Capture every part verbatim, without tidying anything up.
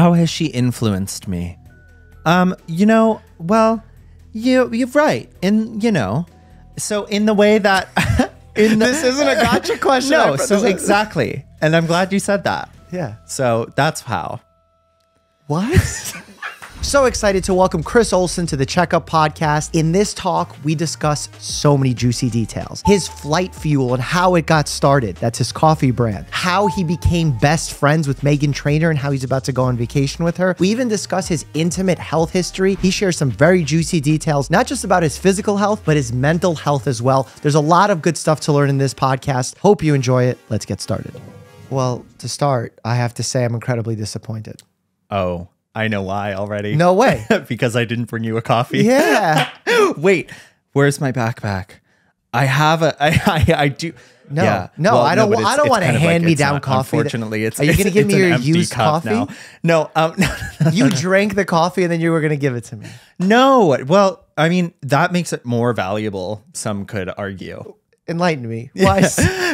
How has she influenced me? Um, you know, well, you, you're right. And, you know, so in the way that... in the, this isn't a gotcha question. No, so exactly. And I'm glad you said that. Yeah. So that's how. What? So excited to welcome Chris Olsen to the Checkup Podcast. In this talk, we discuss so many juicy details. His Flight Fuel and how it got started. That's his coffee brand. How he became best friends with Meghan Trainor and how he's about to go on vacation with her. We even discuss his intimate health history. He shares some very juicy details, not just about his physical health, but his mental health as well. There's a lot of good stuff to learn in this podcast. Hope you enjoy it. Let's get started. Well, to start, I have to say I'm incredibly disappointed. Oh. I know why already. No way. Because I didn't bring you a coffee. Yeah. Wait, where's my backpack? I have a, I, I, I do. No, yeah. no, well, I don't, no, I don't want to hand like, me down not, coffee. Unfortunately, it's, are you going to give me your used coffee? Now. No, um, no, no, no, you no. drank the coffee and then you were going to give it to me. No. Well, I mean, that makes it more valuable. Some could argue. Enlighten me. Why?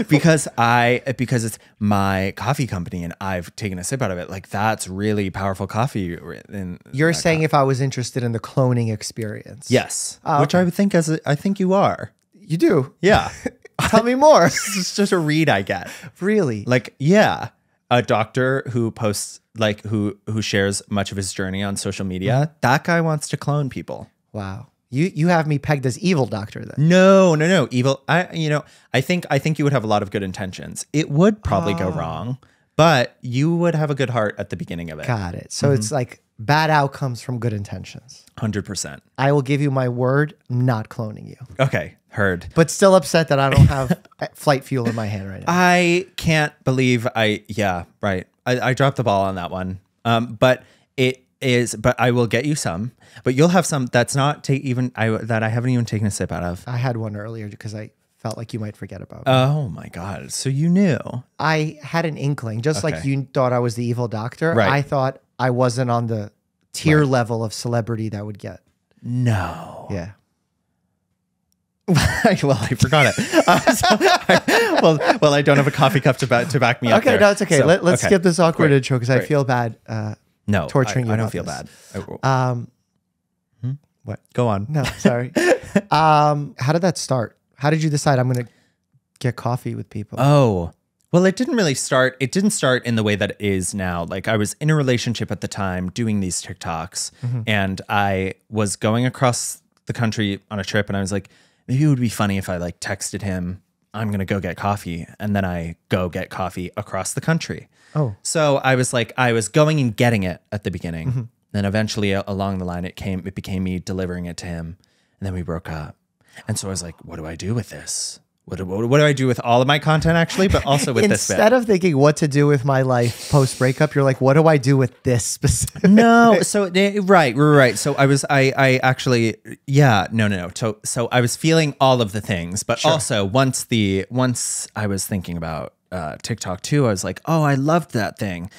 because I because it's my coffee company and I've taken a sip out of it. Like that's really powerful coffee. In You're saying coffee. If I was interested in the cloning experience. Yes. Oh, which okay. I would think as a, I think you are. You do. Yeah. Tell me more. It's just a read I get. Really? Like, yeah. A doctor who posts like who who shares much of his journey on social media. Mm. That guy wants to clone people. Wow. You you have me pegged as evil doctor then. No, no, no. Evil. I you know, I think I think you would have a lot of good intentions. It would probably oh. go wrong, but you would have a good heart at the beginning of it. Got it. So mm-hmm. it's like bad outcomes from good intentions. one hundred percent. I will give you my word, I'm not cloning you. Okay, heard. But still upset that I don't have Flight Fuel in my hand right now. I can't believe I yeah, right. I, I dropped the ball on that one. Um but it is but I will get you some, but you'll have some that's not take even I that I haven't even taken a sip out of. I had one earlier because I felt like you might forget about it. Oh my God. So you knew. I had an inkling, just okay. like you thought I was the evil doctor. Right. I thought I wasn't on the tier right. level of celebrity that would get. No. Yeah. Well, I forgot it. Um, so I, well, well, I don't have a coffee cup to, ba to back me okay, up. Okay, no, it's okay. So, Let, let's okay. skip this awkward Great. intro because I feel bad. Uh, No, torturing I, you I don't feel this. bad. I, um, hmm? What? Go on. No, sorry. um, how did that start? How did you decide I'm going to get coffee with people? Oh, well, it didn't really start. It didn't start in the way that it is now. Like I was in a relationship at the time doing these TikToks mm-hmm. and I was going across the country on a trip and I was like, maybe it would be funny if I like texted him, I'm going to go get coffee. And then I go get coffee across the country. Oh, so I was like, I was going and getting it at the beginning. Mm-hmm. Then eventually uh, along the line, it came, it became me delivering it to him. And then we broke up. And so I was like, what do I do with this? What do, what do I do with all of my content actually, but also with this bit? Instead of thinking what to do with my life post breakup, you're like, what do I do with this specific? No. So, right, right. So I was, I, I actually, yeah, no, no, no. So, so I was feeling all of the things, but sure. also once the, once I was thinking about Uh, TikTok too, I was like, oh, I loved that thing.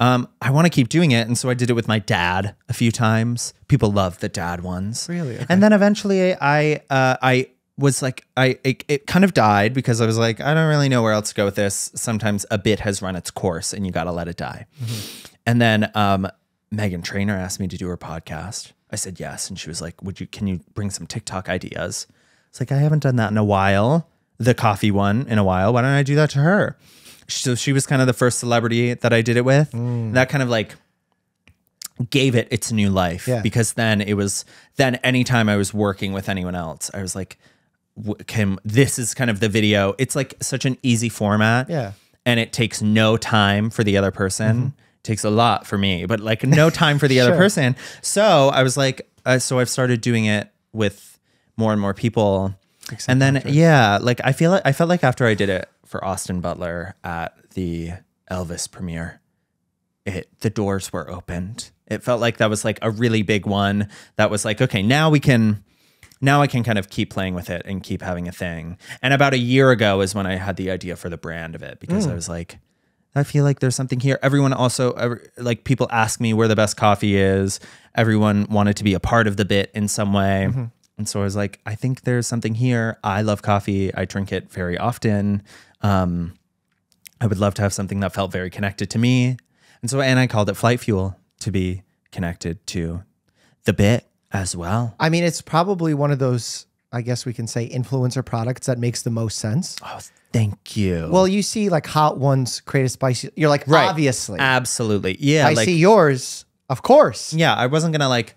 Um, I want to keep doing it. And so I did it with my dad a few times. People love the dad ones. Really? Okay. And then eventually I, uh, I was like, I, it, it kind of died because I was like, I don't really know where else to go with this. Sometimes a bit has run its course and you got to let it die. Mm-hmm. And then, um, Meghan Trainor asked me to do her podcast. I said yes. And she was like, would you, can you bring some TikTok ideas? It's like, I haven't done that in a while. The coffee one in a while. Why don't I do that to her? So she was kind of the first celebrity that I did it with. Mm. That kind of like gave it its new life yeah. because then it was, then anytime I was working with anyone else, I was like, Kim, this is kind of the video. It's like such an easy format yeah. and it takes no time for the other person. Mm-hmm. It takes a lot for me, but like no time for the sure. other person. So I was like, uh, so I've started doing it with more and more people. Except and then, after. yeah, like I feel like I felt like after I did it for Austin Butler at the Elvis premiere, it, the doors were opened. It felt like that was like a really big one that was like, okay, now we can, now I can kind of keep playing with it and keep having a thing. And about a year ago is when I had the idea for the brand of it because mm. I was like, I feel like there's something here. Everyone also, every, like people ask me where the best coffee is. Everyone wanted to be a part of the bit in some way. Mm-hmm. And so I was like, I think there's something here. I love coffee. I drink it very often. Um, I would love to have something that felt very connected to me. And so, and I called it Flight Fuel. to be connected to the bit as well. I mean, it's probably one of those, I guess we can say, influencer products that makes the most sense. Oh, thank you. Well, you see like Hot Ones create a spicy, you're like, right. Obviously. Absolutely. Yeah. I like, see yours. Of course. Yeah. I wasn't going to like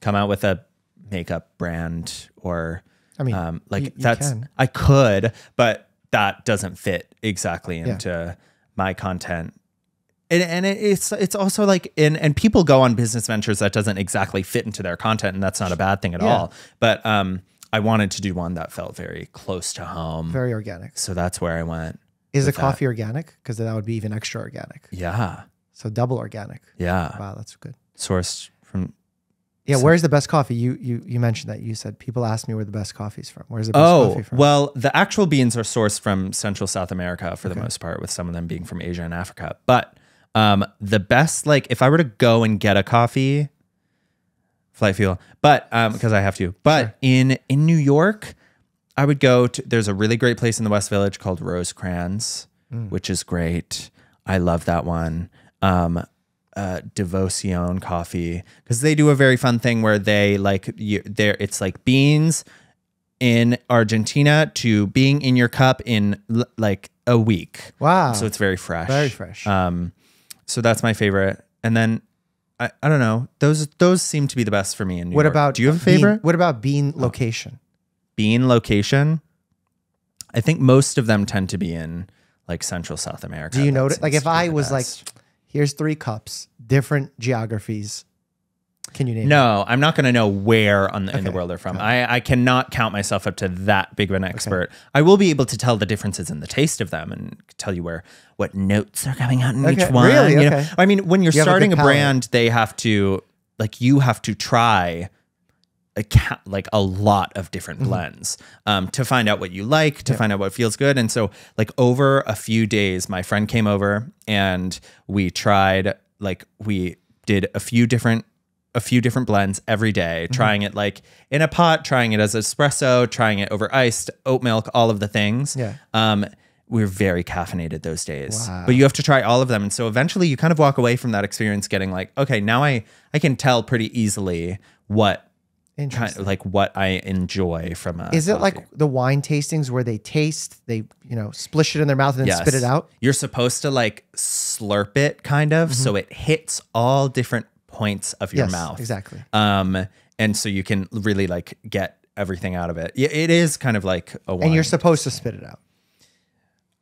come out with a makeup brand or, I mean, um, like you, you that's, can. I could, but that doesn't fit exactly into yeah. my content. And, and it, it's, it's also like, in, and people go on business ventures that doesn't exactly fit into their content, and that's not a bad thing at yeah. all. But, um, I wanted to do one that felt very close to home. Very organic. So that's where I went. Is the coffee that. organic? Because that would be even extra organic. Yeah. So double organic. Yeah. Wow, that's good. Sourced from... Yeah, so. Where's the best coffee? You, you you mentioned that. You said, people ask me where the best coffee's from. Where's the best oh, coffee from? Well, the actual beans are sourced from Central South America for okay. the most part, with some of them being from Asia and Africa. But um, the best, like if I were to go and get a coffee... Flight Fuel, but because um, I have to. But sure. in in New York, I would go to. There's a really great place in the West Village called Rosecrans, mm. which is great. I love that one. Um, uh, Devocion coffee, because they do a very fun thing where they like you. There, it's like beans in Argentina to being in your cup in l like a week. Wow! So it's very fresh. Very fresh. Um, so that's my favorite, and then. I, I don't know. Those those seem to be the best for me in New York. What about, do you have a favorite? What about bean location? Bean location? I think most of them tend to be in like Central South America. Do you notice? Like if I was like, here's three cups, different geographies. Can you name No, it? I'm not going to know where on the, okay. in the world they're from. Okay. I, I cannot count myself up to that big of an expert. Okay. I will be able to tell the differences in the taste of them and tell you where what notes are coming out in okay. each one. Really? You okay. know? I mean, when you're you starting a, a brand, they have to, like, you have to try a ca like a lot of different mm-hmm. blends um, to find out what you like, to yeah. find out what feels good. And so, like, over a few days, my friend came over and we tried, like, we did a few different a few different blends every day, mm-hmm. trying it like in a pot, trying it as espresso, trying it over iced, oat milk, all of the things. Yeah. Um, we're very caffeinated those days, wow. but you have to try all of them. And so eventually you kind of walk away from that experience getting like, okay, now I, I can tell pretty easily what, kind of, like what I enjoy from a Is it coffee. Like the wine tastings where they taste, they, you know, splish it in their mouth and then yes. spit it out? You're supposed to like slurp it kind of, mm-hmm. so it hits all different points of your yes, mouth. Exactly. Um, and so you can really like get everything out of it. It is kind of like a wine. And you're supposed to spit it out.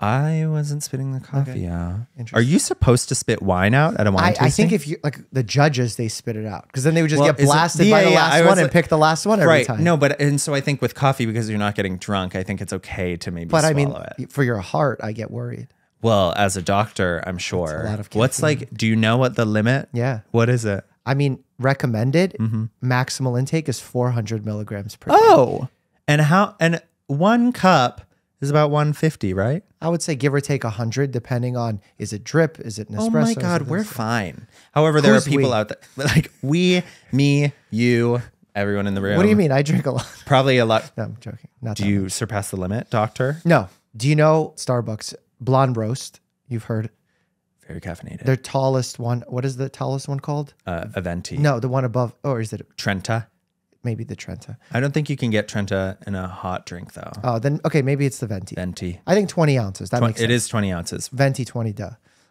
I wasn't spitting the coffee okay. out. Are you supposed to spit wine out at a wine I, tasting? I think if you, like the judges, they spit it out. Because then they would just well, get blasted it, yeah, by the yeah, last yeah, one like, and pick the last one every right. time. No, but, and so I think with coffee, because you're not getting drunk, I think it's okay to maybe but swallow I mean, it. For your heart, I get worried. Well, as a doctor, I'm sure. That's a lot of caffeine. What's like, do you know what the limit? Yeah. What is it? I mean, recommended mm-hmm. maximal intake is four hundred milligrams per day. Oh, and how, and one cup is about one fifty, right? I would say give or take one hundred, depending on, is it drip? Is it Nespresso? Oh my God, we're fine. However, there Who's are people we? out there, like we, me, you, everyone in the room. What do you mean? I drink a lot. Probably a lot. No, I'm joking. Not do you much. surpass the limit, doctor? No. Do you know Starbucks? Blonde Roast, you've heard. Very caffeinated. Their tallest one, what is the tallest one called? Uh, Aventi. No, the one above, or is it? Trenta. Maybe the Trenta. I don't think you can get Trenta in a hot drink though. Oh, then, okay, maybe it's the Venti. Venti. I think twenty ounces, that makes sense. It is twenty ounces. Venti, twenty, duh.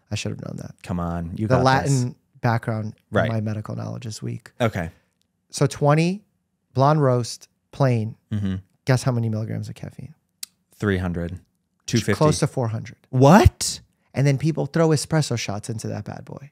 I should have known that. Come on, you got this. The Latin background in my medical knowledge is weak. Okay. So twenty, Blonde Roast, plain. Mm-hmm. Guess how many milligrams of caffeine? three hundred. two fifty. Close to four hundred. What? And then people throw espresso shots into that bad boy.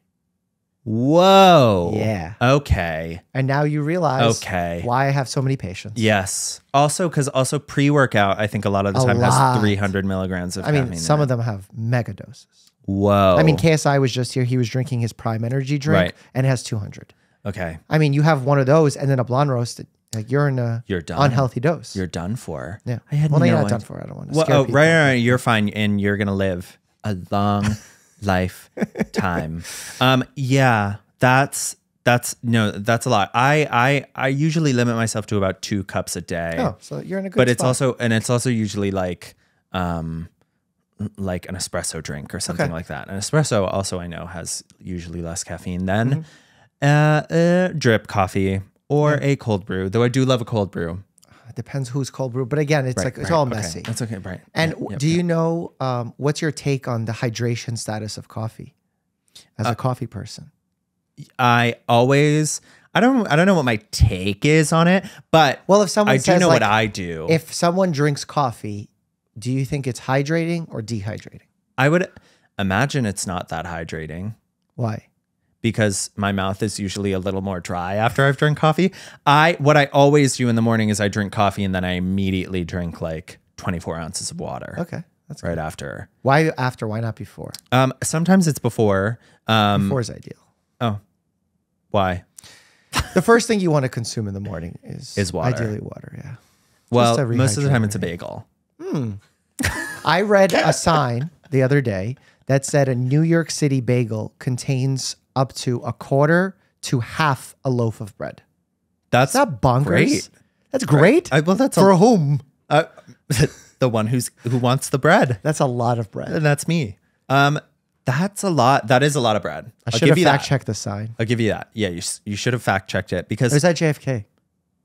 Whoa. Yeah. Okay. And now you realize okay. why I have so many patients. Yes. Also, because also pre-workout, I think a lot of the a time lot. has three hundred milligrams of I mean, some of them have mega doses. Whoa. I mean, K S I was just here. He was drinking his Prime energy drink right. and has two hundred. Okay. I mean, you have one of those and then a Blonde Roast. Like you're in a you're done. unhealthy dose. You're done for. Yeah. I had well, no you're not done for. I don't want to well, scare oh, people. Right, right, right. You're fine. And you're going to live a long lifetime. Um, yeah, that's, that's, no, that's a lot. I, I, I usually limit myself to about two cups a day. Oh, so you're in a good But spot. It's also, and it's also usually like, um, like an espresso drink or something okay. like that. An espresso also I know has usually less caffeine than, mm-hmm. uh, uh, drip coffee or yeah. a cold brew, though I do love a cold brew. It depends who's cold brew. But again, it's right, like, it's right, all messy. Okay. That's okay, right. And yeah, do yeah. you know, um, what's your take on the hydration status of coffee as uh, a coffee person? I always... I don't I don't know what my take is on it, but well, if someone I says, do know like, what I do. If someone drinks coffee, do you think it's hydrating or dehydrating? I would imagine it's not that hydrating. Why? Because my mouth is usually a little more dry after I've drank coffee. I what I always do in the morning is I drink coffee and then I immediately drink like twenty-four ounces of water. Okay. That's right good. After. Why after? Why not before? Um sometimes it's before. Um before is ideal. Oh. Why? The first thing you want to consume in the morning is, is water. Ideally water, yeah. Well, most of the time it's a bagel. Mm. I read a sign the other day that said a New York City bagel contains up to a quarter to half a loaf of bread. That's not bonkers. Great. That's great. I, well, that's for a, whom? Uh, the one who's who wants the bread. That's a lot of bread, and that's me. Um. That's a lot. That is a lot of bread. I should have fact checked the sign. I'll give you that. Yeah, you you should have fact checked it because it was at J F K.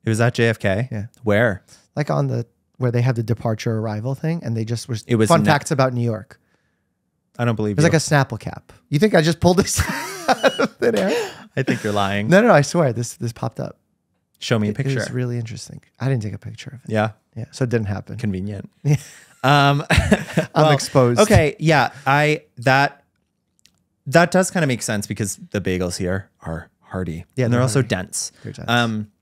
It was at J F K. Yeah, where? Like on the where they had the departure arrival thing, and they just was. It was fun facts about New York. I don't believe it. It was like a Snapple cap. You think I just pulled this out of thin air? I think you're lying. No, no, no, I swear this this popped up. Show me it, a picture. It's really interesting. I didn't take a picture of it. Yeah, yeah. So it didn't happen. Convenient. Yeah. Um, well, I'm exposed. Okay. Yeah. I that. That does kind of make sense because the bagels here are hearty. Yeah, and they're, they're also dense. They're dense. Um,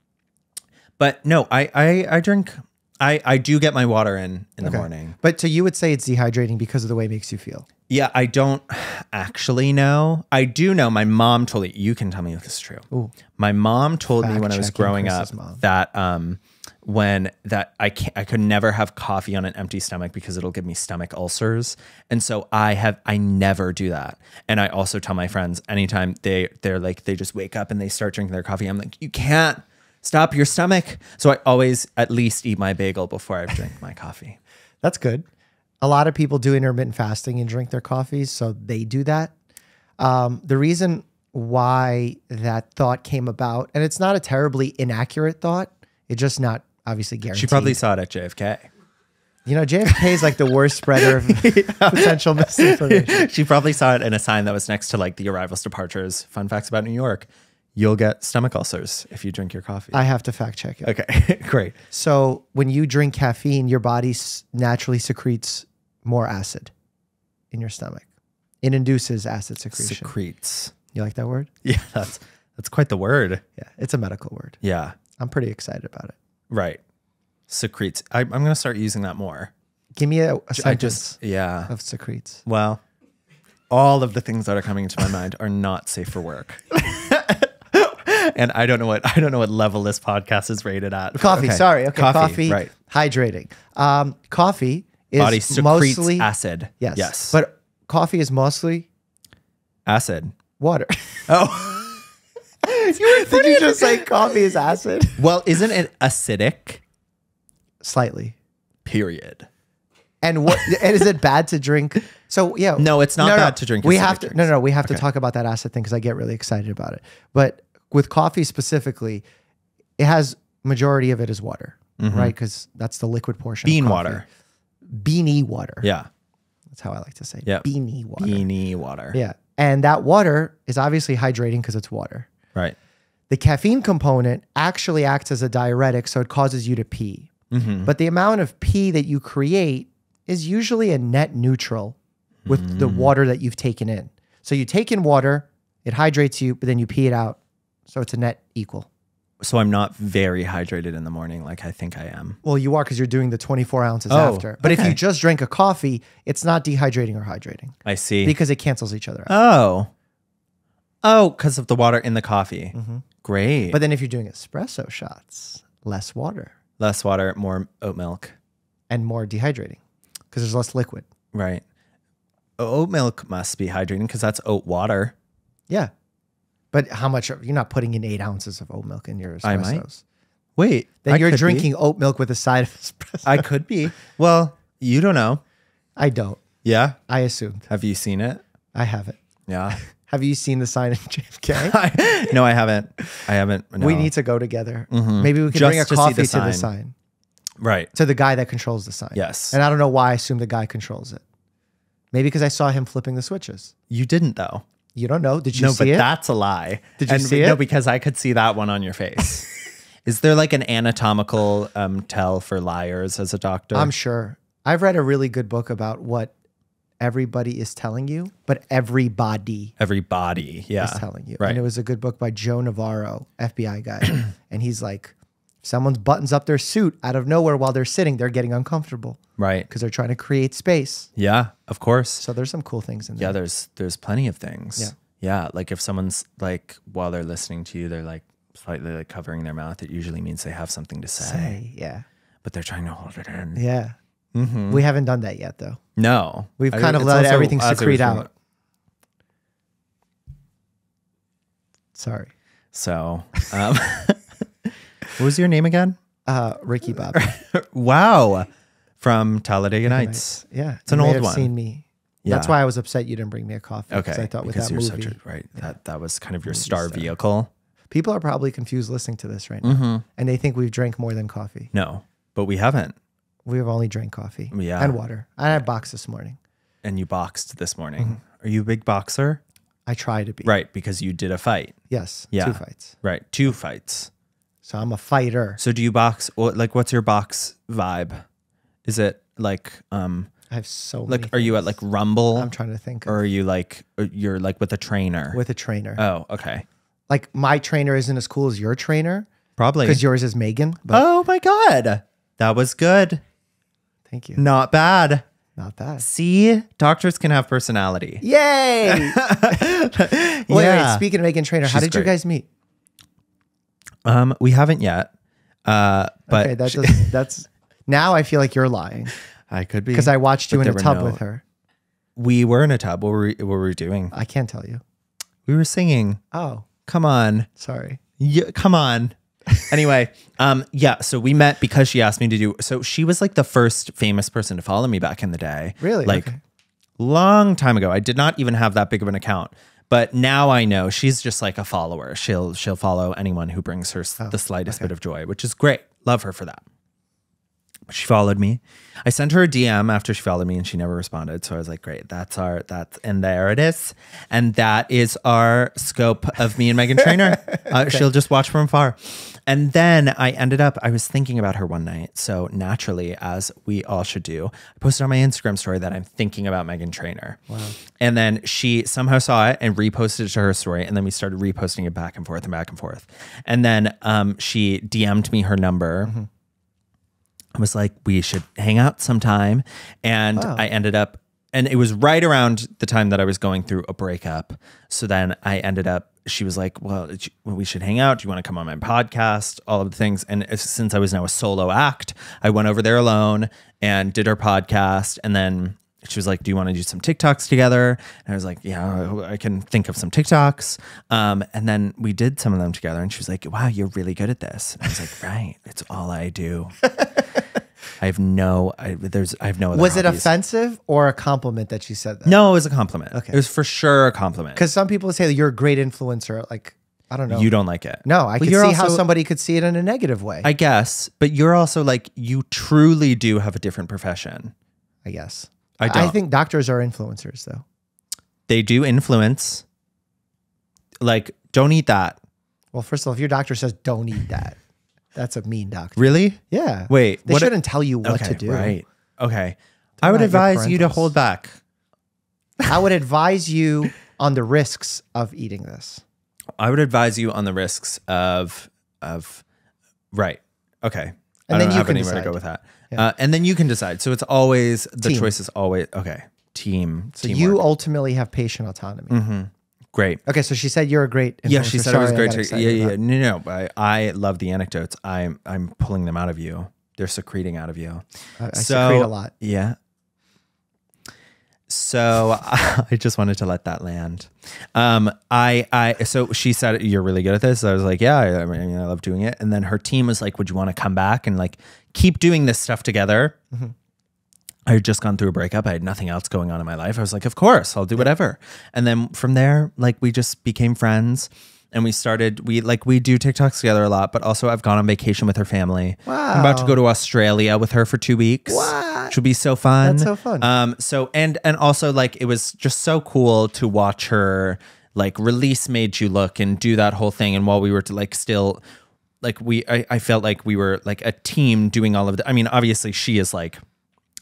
but no, I, I, I drink, I, I do get my water in in okay. the morning. But so you would say it's dehydrating because of the way it makes you feel? Yeah, I don't actually know. I do know my mom told me, you can tell me if this is true. Ooh. My mom told Fact me when I was growing up mom. that um, when that I can't, I could never have coffee on an empty stomach because it'll give me stomach ulcers. And so I have, I never do that. And I also tell my friends anytime they, they're like, they just wake up and they start drinking their coffee. I'm like, you can't stop your stomach. So I always at least eat my bagel before I drink my coffee. That's good. A lot of people do intermittent fasting and drink their coffees. So they do that. Um, the reason why that thought came about, and it's not a terribly inaccurate thought. It's just not, obviously, guaranteed. She probably saw it at J F K. You know, J F K is like the worst spreader of potential misinformation. She probably saw it in a sign that was next to like the arrivals, departures, fun facts about New York. You'll get stomach ulcers if you drink your coffee. I have to fact check it. Okay, great. So when you drink caffeine, your body naturally secretes more acid in your stomach. It induces acid secretion. Secretes. You like that word? Yeah, that's, that's quite the word. Yeah, it's a medical word. Yeah. I'm pretty excited about it. Right. Secretes. I, I'm going to start using that more. Give me a, a sentence I just, yeah. of secretes. Well, all of the things that are coming to my mind are not safe for work. And I don't know what, I don't know what level this podcast is rated at. Coffee. Okay. Sorry. Okay. Coffee. coffee right. Hydrating. Um, coffee is Body secretes mostly acid. Yes. Yes. But coffee is mostly acid. Water. Oh. You were Did you just say coffee is acid? Well, isn't it acidic? Slightly. Period. And what? And is it bad to drink? So yeah. No, it's not no, bad no. to drink. We have to. Drinks. No, no, we have okay. to talk about that acid thing because I get really excited about it. But with coffee specifically, it has majority of it is water, mm-hmm. right? Because that's the liquid portion. Bean of water. Beanie water. Yeah. That's how I like to say. Yeah. Beanie water. Beanie water. Yeah. And that water is obviously hydrating because it's water. Right. The caffeine component actually acts as a diuretic, so it causes you to pee. Mm-hmm. But the amount of pee that you create is usually a net neutral with mm. the water that you've taken in. So you take in water, it hydrates you, but then you pee it out. So it's a net equal. So I'm not very hydrated in the morning like I think I am. Well, you are because you're doing the twenty-four ounces oh, after. But okay. if you just drink a coffee, it's not dehydrating or hydrating. I see. Because it cancels each other out. Oh. Oh, because of the water in the coffee. Mm-hmm. Great. But then if you're doing espresso shots, less water. Less water, more oat milk. And more dehydrating because there's less liquid. Right. Oat milk must be hydrating because that's oat water. Yeah. But how much? You're not putting in eight ounces of oat milk in your espressos. I might. Wait. Then I you're drinking be. oat milk with a side of espresso. I could be. Well, you don't know. I don't. Yeah? I assumed. Have you seen it? I haven't. Yeah. Have you seen the sign in J F K? No, I haven't. I haven't. No. We need to go together. Mm-hmm. Maybe we can Just bring a to coffee the to the sign. Right. To the guy that controls the sign. Yes. And I don't know why I assume the guy controls it. Maybe because I saw him flipping the switches. You didn't, though. You don't know. Did you no, see it? No, but that's a lie. Did you and see it? No, because I could see that one on your face. Is there like an anatomical um, tell for liars as a doctor? I'm sure. I've read a really good book about what everybody is telling you, but everybody. Everybody, yeah. Is telling you. Right. And it was a good book by Joe Navarro, F B I guy. And he's like, someone's buttons up their suit out of nowhere while they're sitting, they're getting uncomfortable. Right. Because they're trying to create space. Yeah, of course. So there's some cool things in there. Yeah, there's there's plenty of things. Yeah. Yeah. Like if someone's like, while they're listening to you, they're like slightly like covering their mouth, it usually means they have something to say. Say yeah. But they're trying to hold it in. Yeah. Mm-hmm. We haven't done that yet though. No. We've I kind mean, of let also, everything secrete out. Sorry. So um what was your name again? Uh, Ricky Bobby. Wow. From Talladega Nights. Yeah. It's an old one. You may have seen me. Yeah. That's why I was upset you didn't bring me a coffee. Okay. Because I thought with that movie. Such a, right. Yeah. That, that was kind of your star vehicle. People are probably confused listening to this right now. Mm-hmm. And they think we've drank more than coffee. No, but we haven't. We've only drank coffee. Yeah. And water. I had a box this morning. And you boxed this morning. Mm-hmm. Are you a big boxer? I try to be. Right. Because you did a fight. Yes. Yeah. Two fights. Right. Two fights. So I'm a fighter. So do you box? Or like, what's your box vibe? Is it like um? I have so like. Many are things. You at like Rumble? I'm trying to think. Of or are you like you're like with a trainer? With a trainer. Oh, okay. Like my trainer isn't as cool as your trainer. Probably because yours is Meghan. But oh my God, that was good. Thank you. Not bad. Not bad. See, doctors can have personality. Yay! Yeah. Wait, wait, speaking of Meghan Trainor, how did great. You guys meet? Um, we haven't yet, uh, but okay, that does, that's now I feel like you're lying. I could be because I watched you in a tub no, with her. We were in a tub. What were we, what were we doing? I can't tell you. We were singing. Oh, come on. Sorry. Yeah, come on. Anyway. Um, yeah. So we met because she asked me to do, so she was like the first famous person to follow me back in the day. Really? Like okay. Long time ago. I did not even have that big of an account. But now I know she's just like a follower. She'll she'll follow anyone who brings her oh, the slightest okay. bit of joy, which is great. Love her for that. She followed me. I sent her a D M after she followed me, and she never responded. So I was like, "Great, that's our that's and there it is, and that is our scope of me and Meghan Trainor. Uh, okay. She'll just watch from far." And then I ended up, I was thinking about her one night. So naturally, as we all should do, I posted on my Instagram story that I'm thinking about Meghan Trainor. Wow. And then she somehow saw it and reposted it to her story. And then we started reposting it back and forth and back and forth. And then um, she D M'd me her number. Mm-hmm. I was like, we should hang out sometime. And wow. I ended up, and it was right around the time that I was going through a breakup. So then I ended up, she was like, well, we should hang out. Do you want to come on my podcast? All of the things. And since I was now a solo act, I went over there alone and did her podcast. And then she was like, do you want to do some TikToks together? And I was like, yeah, I can think of some TikToks. Um, and then we did some of them together. And she was like, wow, you're really good at this. And I was like, right, it's all I do. I have no, I, there's, I have no other Was hobbies. It offensive or a compliment that she said that? No, it was a compliment. Okay. It was for sure a compliment. Because some people say that you're a great influencer. Like, I don't know. You don't like it. No, I well, can see also, how somebody could see it in a negative way. I guess. But you're also like, you truly do have a different profession. I guess. I don't. I think doctors are influencers though. They do influence. Like, don't eat that. Well, first of all, if your doctor says don't eat that. That's a mean doctor. Really? Yeah. Wait. They shouldn't tell you what okay, to do. Right. Okay. They're I would advise you to hold back. I would advise you on the risks of eating this. I would advise you on the risks of of right. Okay. And I then don't you have can anywhere decide. To go with that. Yeah. Uh, and then you can decide. So it's always the team. Choice is always okay. Team. So teamwork. You ultimately have patient autonomy. Mm-hmm. Great. Okay, so she said you're a great influencer. Yeah, she said Sorry, it was great. To, yeah, yeah, no, no, no. I, I love the anecdotes. I'm, I'm pulling them out of you. They're secreting out of you. I, I so, secrete a lot. Yeah. So I just wanted to let that land. Um, I, I, so she said you're really good at this. So I was like, yeah, I, I mean, I love doing it. And then her team was like, would you want to come back and like keep doing this stuff together? Mm-hmm. I had just gone through a breakup. I had nothing else going on in my life. I was like, of course, I'll do whatever. And then from there, like, we just became friends. And we started, we like, we do TikToks together a lot, but also I've gone on vacation with her family. Wow. I'm about to go to Australia with her for two weeks. What? Which would be so fun. That's so fun. Um, so, and, and also, like, it was just so cool to watch her, like, release Made You Look and do that whole thing. And while we were to, like, still, like, we, I, I felt like we were, like, a team doing all of the, I mean, obviously she is, like,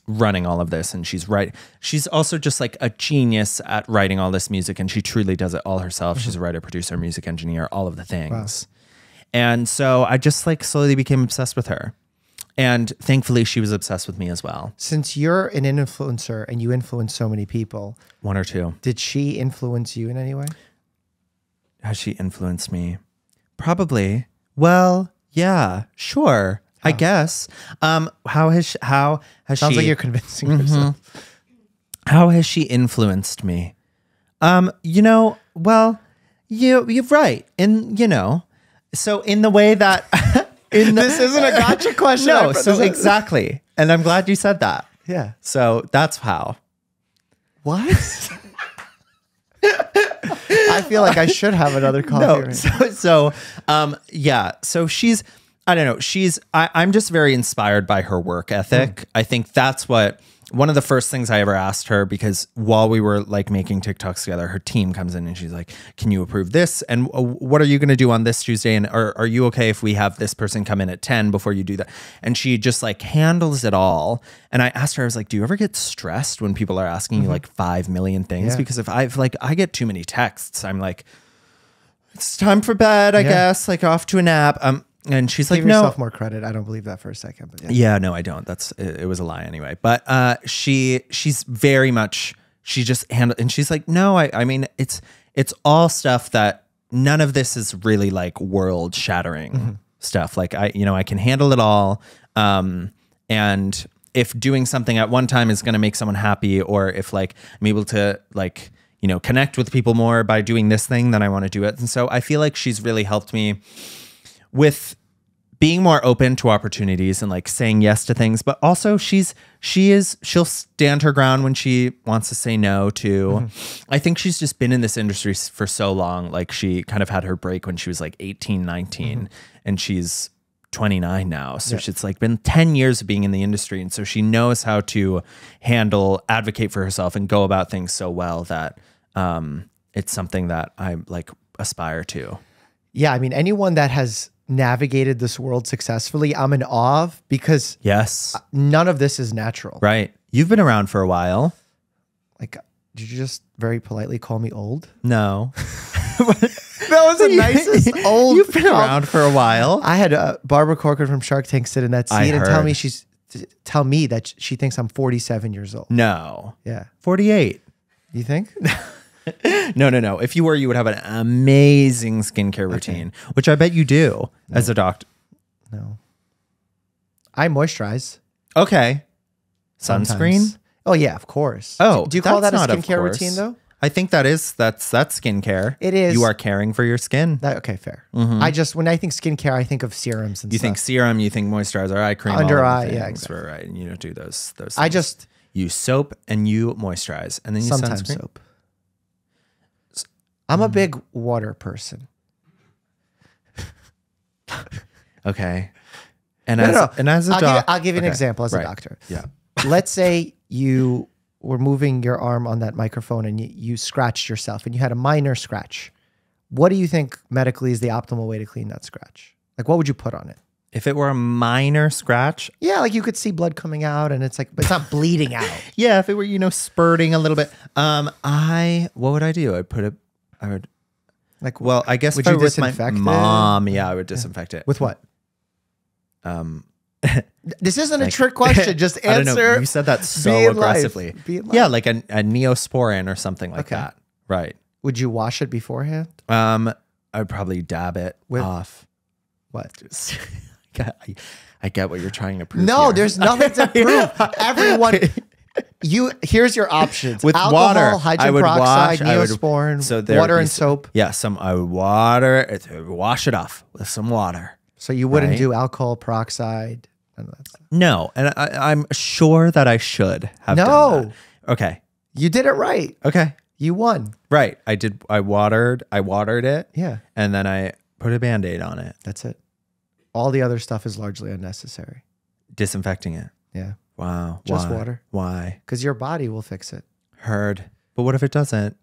running all of this, and she's right. She's also just like a genius at writing all this music, and she truly does it all herself. Mm-hmm. She's a writer, producer, music engineer, all of the things. Wow. And so I just like slowly became obsessed with her, and thankfully she was obsessed with me as well. Since you're an influencer and you influence so many people, one or two, did she influence you in any way? Has she influenced me? Probably. Well, yeah, sure. I guess. Um, how has she, how has Sounds she? Sounds like you're convincing mm-hmm. yourself. How has she influenced me? Um, you know, well, you you're right. In you know, so in the way that in the, this isn't a gotcha question. No, so exactly, and I'm glad you said that. Yeah. So that's how. What? I feel like I should have another coffee. No, right so, so um, yeah. So she's. I don't know. She's, I, I'm just very inspired by her work ethic. Mm. I think that's what, one of the first things I ever asked her, because while we were like making TikToks together, her team comes in and she's like, can you approve this? And what are you going to do on this Tuesday? And are, are you okay if we have this person come in at ten before you do that? And she just like handles it all. And I asked her, I was like, do you ever get stressed when people are asking mm-hmm. you like five million things? Yeah. Because if I've like, I get too many texts, I'm like, it's time for bed, I yeah. guess, like off to a nap. Um, And she's like, no. Give yourself more credit. I don't believe that for a second. But yeah. yeah, no, I don't. That's it, it was a lie anyway. But uh, she she's very much she just handled, and she's like, no, I I mean it's it's all stuff that none of this is really like world shattering mm-hmm. stuff. Like I you know I can handle it all. Um, and if doing something at one time is going to make someone happy, or if like I'm able to like you know connect with people more by doing this thing, then I want to do it. And so I feel like she's really helped me with being more open to opportunities and like saying yes to things, but also she's, she is, she'll stand her ground when she wants to say no to, mm-hmm. I think she's just been in this industry for so long. Like she kind of had her break when she was like eighteen, nineteen mm-hmm. and she's twenty-nine now. So yeah. she's like been ten years of being in the industry. And so she knows how to handle, advocate for herself and go about things so well that um, it's something that I like aspire to. Yeah. I mean, anyone that has navigated this world successfully, I'm in awe of, because yes, none of this is natural. Right. You've been around for a while. Like, did you just very politely call me old? No. That was the nicest old. You've been around for a while. I had uh, Barbara Corcoran from Shark Tank sit in that seat I and heard. tell me she's tell me that she thinks I'm forty-seven years old. No. Yeah. forty-eight. You think? No, no, no. If you were, you would have an amazing skincare routine, okay. which I bet you do no. as a doctor. No. I moisturize. Okay. Sometimes. Sunscreen? Oh, yeah, of course. Oh, do you call that a skincare routine, though? I think that is, that's, that's skincare. It is. You are caring for your skin. That, okay, fair. Mm-hmm. I just, when I think skincare, I think of serums and you stuff. You think serum, you think moisturizer, eye cream, under all eye, yeah, exactly. Right, and you don't do those, those things. I just. You soap and you moisturize, and then you sometimes sunscreen. soap. I'm a big water person. Okay. And, no, as, no, no. and as a doctor... I'll give you okay. an example as right. a doctor. Yeah. Let's say you were moving your arm on that microphone and you, you scratched yourself and you had a minor scratch. What do you think medically is the optimal way to clean that scratch? Like, what would you put on it? If it were a minor scratch? Yeah, like you could see blood coming out and it's like, but it's not bleeding out. Yeah, if it were, you know, spurting a little bit. Um, I, what would I do? I'd put a... I would like, well, I guess would if you I were disinfect with my mom, it? yeah, I would disinfect yeah. it. With what? Um, this isn't like, a trick question. Just answer. I don't know. You said that so aggressively. Yeah, like a, a Neosporin or something like okay. that. Right. Would you wash it beforehand? Um, I would probably dab it with off. What? Just, I, I get what you're trying to prove. No, here. there's nothing to prove. Everyone. You here's your options with alcohol, water, hydrogen I would peroxide, wash, Neosporin, I would, so water and soap. Yeah, some I would water, it, wash it off with some water. So you wouldn't right? do alcohol peroxide, None of that stuff. No, and I, I'm sure that I should have no. done that. Okay. You did it right. Okay. You won. Right. I did. I watered. I watered it. Yeah. And then I put a Band-Aid on it. That's it. All the other stuff is largely unnecessary. Disinfecting it. Yeah. Wow. Just Why? water. Why? Because your body will fix it. Heard. But what if it doesn't?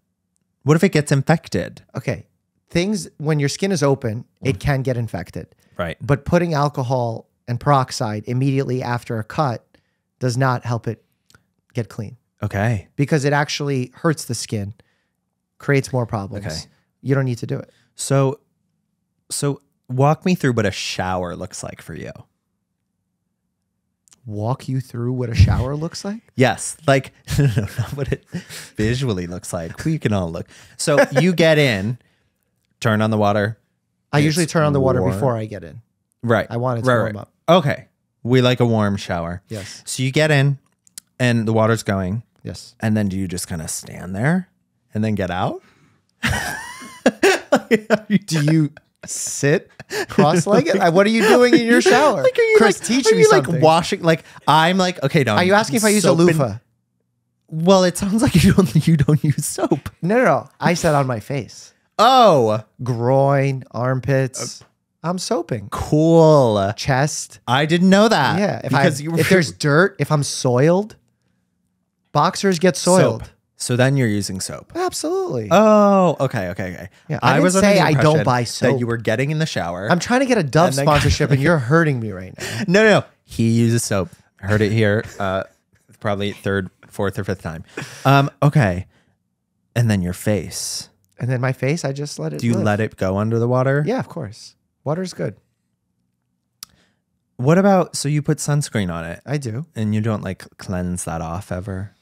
What if it gets infected? Okay. Things, when your skin is open, it can get infected. Right. But putting alcohol and peroxide immediately after a cut does not help it get clean. Okay. Because it actually hurts the skin, creates more problems. Okay. You don't need to do it. So, so walk me through what a shower looks like for you. Walk you through what a shower looks like? Yes. Like, no, no, not what it visually looks like. We can all look. So you get in, turn on the water. I usually turn on the water warm. before I get in. Right. I want it to right, warm right. up. Okay. We like a warm shower. Yes. So you get in and the water's going. Yes. And then do you just kind of stand there and then get out? Do you... sit cross-legged? Like, what are you doing in your shower? Like, you Chris, like, teach me you something. Like washing, like I'm like, okay, no. Are you asking if I use a loofah? And, well, it sounds like you don't you don't use soap. No, no, no. I said on my face. Oh, groin, armpits. Uh, I'm soaping. Cool. Chest. I didn't know that. Yeah. If because I, you were, if there's dirt, if I'm soiled, boxers get soiled. Soap. So then you're using soap. Absolutely. Oh, okay, okay, okay. Yeah, I, I didn't was say I don't buy soap. That you were getting in the shower. I'm trying to get a Dove and sponsorship, and you're hurting me right now. No, no, no. He uses soap. Heard it here. Uh, probably third, fourth, or fifth time. Um, okay. And then your face. And then my face. I just let it. Do you live. let it go under the water? Yeah, of course. Water's good. What about? So you put sunscreen on it. I do. And you don't like cleanse that off ever.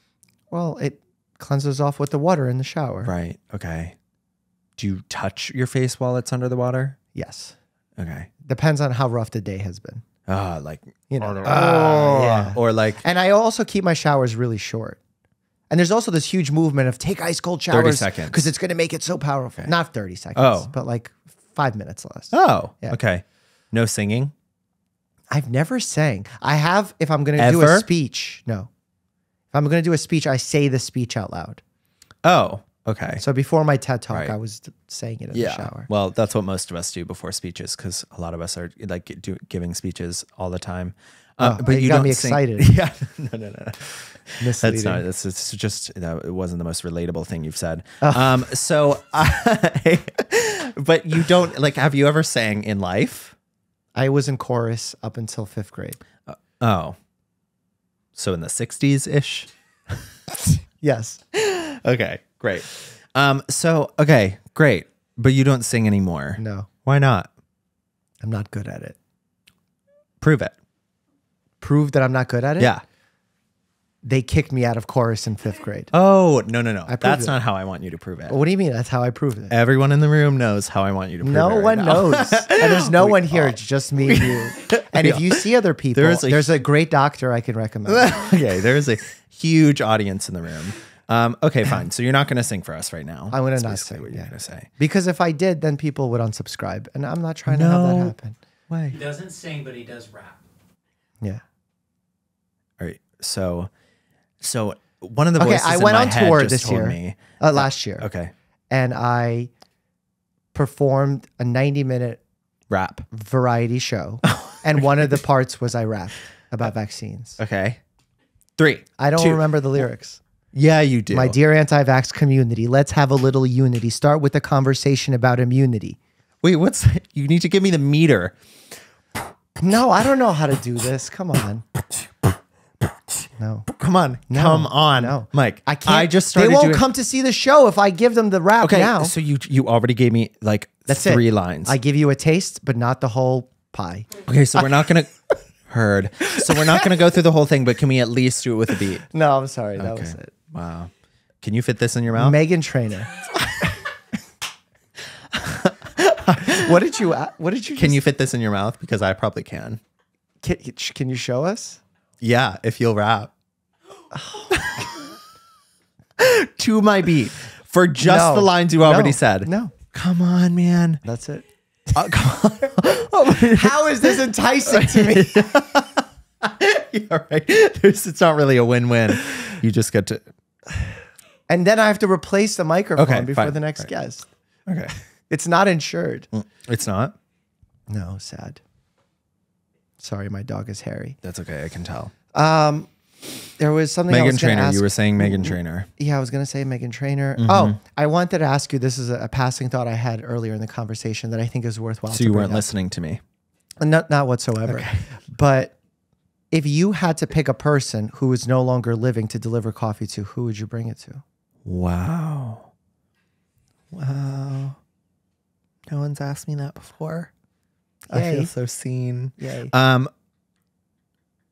Well, it. Cleanses off with the water in the shower. Right. Okay. Do you touch your face while it's under the water? Yes. Okay. Depends on how rough the day has been. Ah, uh, like you know, oh, oh, yeah. or like. And I also keep my showers really short. And there's also this huge movement of take ice cold showers, thirty seconds, because it's going to make it so powerful. Okay. Not thirty seconds. Oh. But like five minutes less. Oh. Yeah. Okay. No singing. I've never sang. I have. If I'm going to do a speech, no. If I'm going to do a speech, I say the speech out loud. Oh, okay. So before my TED Talk, right. I was saying it in yeah. the shower. Well, that's what most of us do before speeches, because a lot of us are like do, giving speeches all the time. Uh, oh, but you, you got don't me excited. Sing. Yeah. No, no, no. no. Misleading. That's not, that's, it's just, no, it wasn't the most relatable thing you've said. Oh. Um, so, I, but you don't, like, have you ever sang in life? I was in chorus up until fifth grade. Uh, oh. So in the sixties-ish? Yes. Okay, great. Um, so, okay, great. But you don't sing anymore. No. Why not? I'm not good at it. Prove it. Prove that I'm not good at it? Yeah. They kicked me out of chorus in fifth grade. Oh, no, no, no. I That's it. not how I want you to prove it. What do you mean? That's how I prove it. Everyone in the room knows how I want you to prove no it. No right one now. knows. And there's no we, one here. Oh. It's just me and you. And if you see other people, there's a, there's a great doctor I can recommend. Okay, there's a huge audience in the room. Um, okay, fine. So you're not going to sing for us right now. I'm going to not sing. What you're yeah. going to say. Because if I did, then people would unsubscribe. And I'm not trying no to have that happen. Way. He doesn't sing, but he does rap. Yeah. All right. So... So one of the voices okay, I went in my on head tour this year, me, uh, last year. Okay, and I performed a ninety-minute rap variety show, and one of the parts was I rapped about vaccines. Okay, three. I don't two. remember the lyrics. Yeah, you do. My dear anti-vax community, let's have a little unity. Start with a conversation about immunity. Wait, what's that? You need to give me the meter. No, I don't know how to do this. Come on. No. Come on. No. Come on. No. Mike, I can't. I just started They won't doing... come to see the show if I give them the rap okay, now. So you you already gave me like That's three it. lines. I give you a taste, but not the whole pie. Okay, so we're not going to... Heard. So we're not going to go through the whole thing, but can we at least do it with a beat? No, I'm sorry. That okay. was it. Wow. Can you fit this in your mouth? Meghan Trainor. What did you... What did you? Can just... you fit this in your mouth? Because I probably can. Can, can you show us? Yeah, if you'll rap. Oh. To my beat. For just no, the lines you already no, said. No. Come on, man. That's it. Uh, come on. How is this enticing to me? Yeah, right. There's, it's not really a win-win. You just get to... And then I have to replace the microphone okay, before fine. the next right. guest. Okay. It's not insured. It's not? No, sad. Sorry, my dog is hairy. That's okay. I can tell. Um, there was something Meghan I was Trainor. Ask. You were saying Meghan Trainor. Yeah, I was going to say Meghan Trainor. Mm-hmm. Oh, I wanted to ask you. This is a, a passing thought I had earlier in the conversation that I think is worthwhile. So you weren't up. listening to me? Not, not whatsoever. Okay. But if you had to pick a person who is no longer living to deliver coffee to, who would you bring it to? Wow. Wow. No one's asked me that before. Yay. I feel so seen. Yay. Um,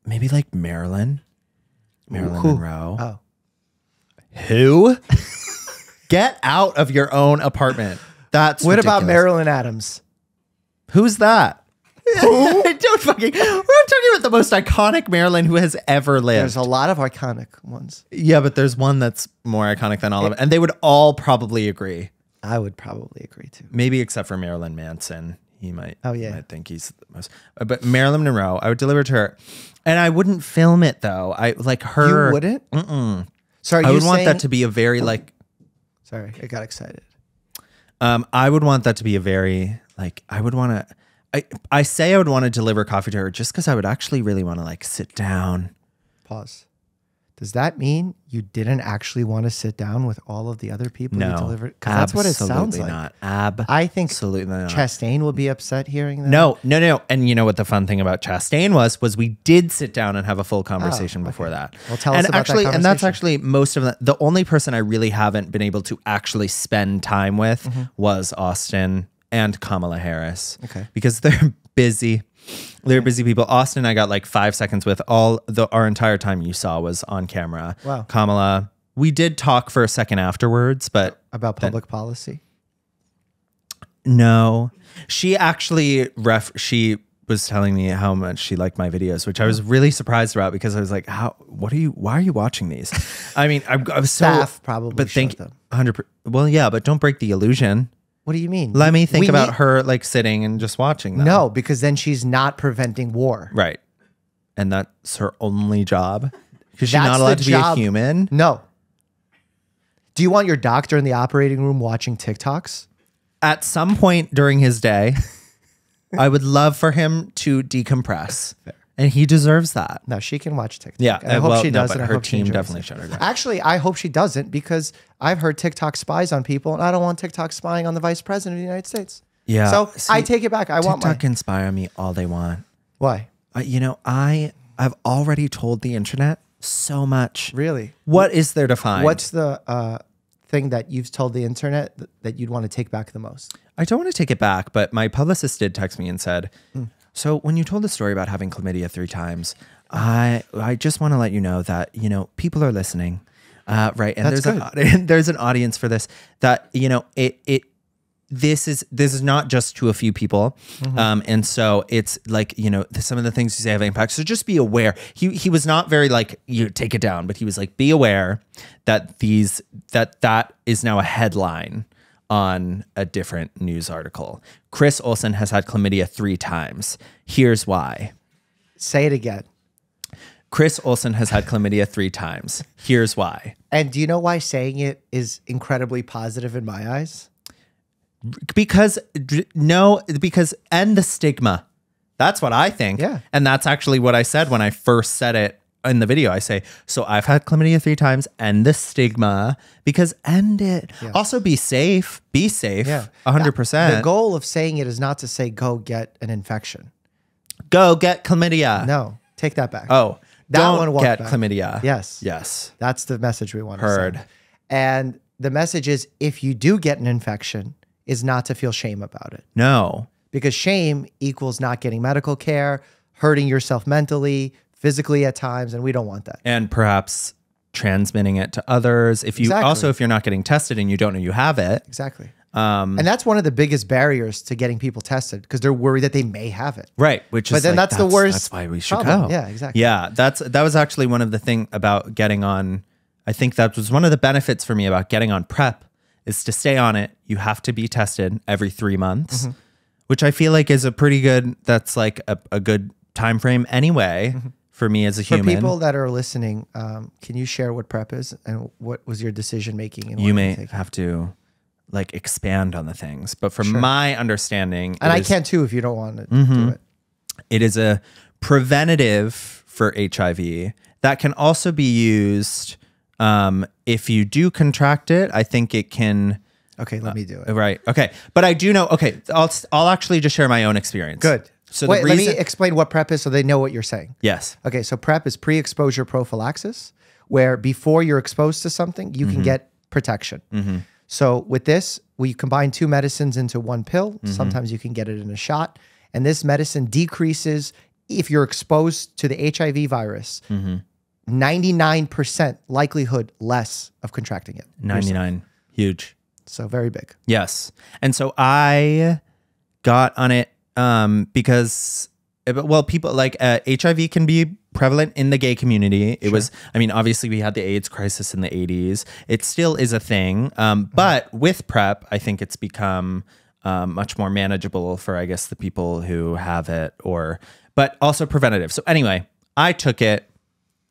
maybe like Marilyn. Marilyn Who? Monroe. Oh. Who? Get out of your own apartment. That's What ridiculous. About Marilyn Adams? Who's that? Who? I don't fucking... We're talking about the most iconic Marilyn who has ever lived. There's a lot of iconic ones. Yeah, but there's one that's more iconic than all it, of them. And they would all probably agree. I would probably agree too. Maybe except for Marilyn Manson. He might, oh, yeah. might think he's the most. But Marilyn Monroe, I would deliver to her. And I wouldn't film it, though. I like her. You wouldn't? Mm-mm. Sorry, I would want that to be a very, like. Sorry, I got excited. Um, I would want that to be a very, like, I would want to. I, I say I would want to deliver coffee to her just because I would actually really want to, like, sit down. Pause. Does that mean you didn't actually want to sit down with all of the other people no, you delivered? Because that's what it sounds like. Not. Absolutely not. I think Chastain will be upset hearing that. No, no, no. And you know what the fun thing about Chastain was, was we did sit down and have a full conversation oh, okay. before that. Well, tell and us about actually, that And that's actually most of the, the only person I really haven't been able to actually spend time with mm-hmm. was Austin and Kamala Harris. Okay. Because they're busy. They're busy people. Austin, I got like five seconds with all the our entire time you saw was on camera. Wow. Kamala, we did talk for a second afterwards, but about public then, policy. No, she actually ref. She was telling me how much she liked my videos, which I was really surprised about because I was like, "How? What are you? Why are you watching these?" I mean, I'm, I'm so staff probably, but think one hundred percent. Well, yeah, but don't break the illusion. What do you mean? Let me think we about her like sitting and just watching them. No, because then she's not preventing war. Right. And that's her only job. Because she's not allowed to job. be a human. No. Do you want your doctor in the operating room watching TikToks? At some point during his day, I would love for him to decompress. Fair. And he deserves that. No, she can watch TikTok. Yeah, and I hope well, she doesn't. No, her team definitely shut her down. Actually, I hope she doesn't because I've heard TikTok spies on people, and I don't want TikTok spying on the vice president of the United States. Yeah. So see, I take it back. I TikTok want TikTok can spy on me all they want. Why? Uh, you know, I I've already told the internet so much. Really? What is there to find? What's the uh, thing that you've told the internet th that you'd want to take back the most? I don't want to take it back, but my publicist did text me and said. Mm. So when you told the story about having chlamydia three times, I I just want to let you know that, you know, people are listening, uh, right? And That's there's good. An, there's an audience for this that, you know, it, it, this is, this is not just to a few people. Mm-hmm. Um, and so it's like, you know, some of the things you say have impact. So just be aware. He, he was not very like, you know, take it down, but he was like, be aware that these, that that is now a headline on a different news article. Chris Olsen has had chlamydia three times. Here's why. Say it again. Chris Olsen has had chlamydia three times. Here's why. And do you know why saying it is incredibly positive in my eyes? Because, no, because, and the stigma. That's what I think. Yeah. And that's actually what I said when I first said it in the video. I say, so I've had chlamydia three times and the stigma because end it. Yeah. Also be safe, be safe. Yeah. one hundred percent. The goal of saying it is not to say, go get an infection. Go get chlamydia. No, take that back. Oh, that don't one won't get back. Chlamydia. Yes. Yes. That's the message we want Heard. to send. And the message is if you do get an infection is not to feel shame about it. No. Because shame equals not getting medical care, hurting yourself mentally, physically at times, and we don't want that. And perhaps transmitting it to others. If you exactly. also, if you're not getting tested and you don't know you have it. Exactly. Um, and that's one of the biggest barriers to getting people tested because they're worried that they may have it. Right. Which but is then like, that's, that's the worst. That's why we should problem. go. Yeah, exactly. Yeah. That's, that was actually one of the thing about getting on. I think that was one of the benefits for me about getting on PrEP is to stay on it. You have to be tested every three months, mm-hmm. which I feel like is a pretty good, that's like a, a good time frame anyway. Mm-hmm. for me as a human. For people that are listening, um, can you share what PrEP is and what was your decision making? And you may have to like expand on the things, but from sure. my understanding, and I is, can too if you don't want to mm-hmm. do it. It is a preventative for H I V that can also be used um, if you do contract it. I think it can. Okay, let uh, me do it. Right. Okay, but I do know. Okay, I'll I'll actually just share my own experience. Good. So wait, the reason, let me explain what PrEP is so they know what you're saying. Yes. Okay, so PrEP is pre-exposure prophylaxis, where before you're exposed to something, you mm-hmm. can get protection. Mm-hmm. So with this, we combine two medicines into one pill. Mm-hmm. Sometimes you can get it in a shot. And this medicine decreases, if you're exposed to the H I V virus, ninety-nine percent mm-hmm. likelihood less of contracting it. ninety-nine. Yourself. Huge. So very big. Yes. And so I got on it um, because, well, people like uh, H I V can be prevalent in the gay community. It sure. was, I mean, obviously we had the AIDS crisis in the eighties. It still is a thing. Um, mm-hmm. But with PrEP, I think it's become... Um, much more manageable for, I guess, the people who have it, or, but also preventative. So anyway, I took it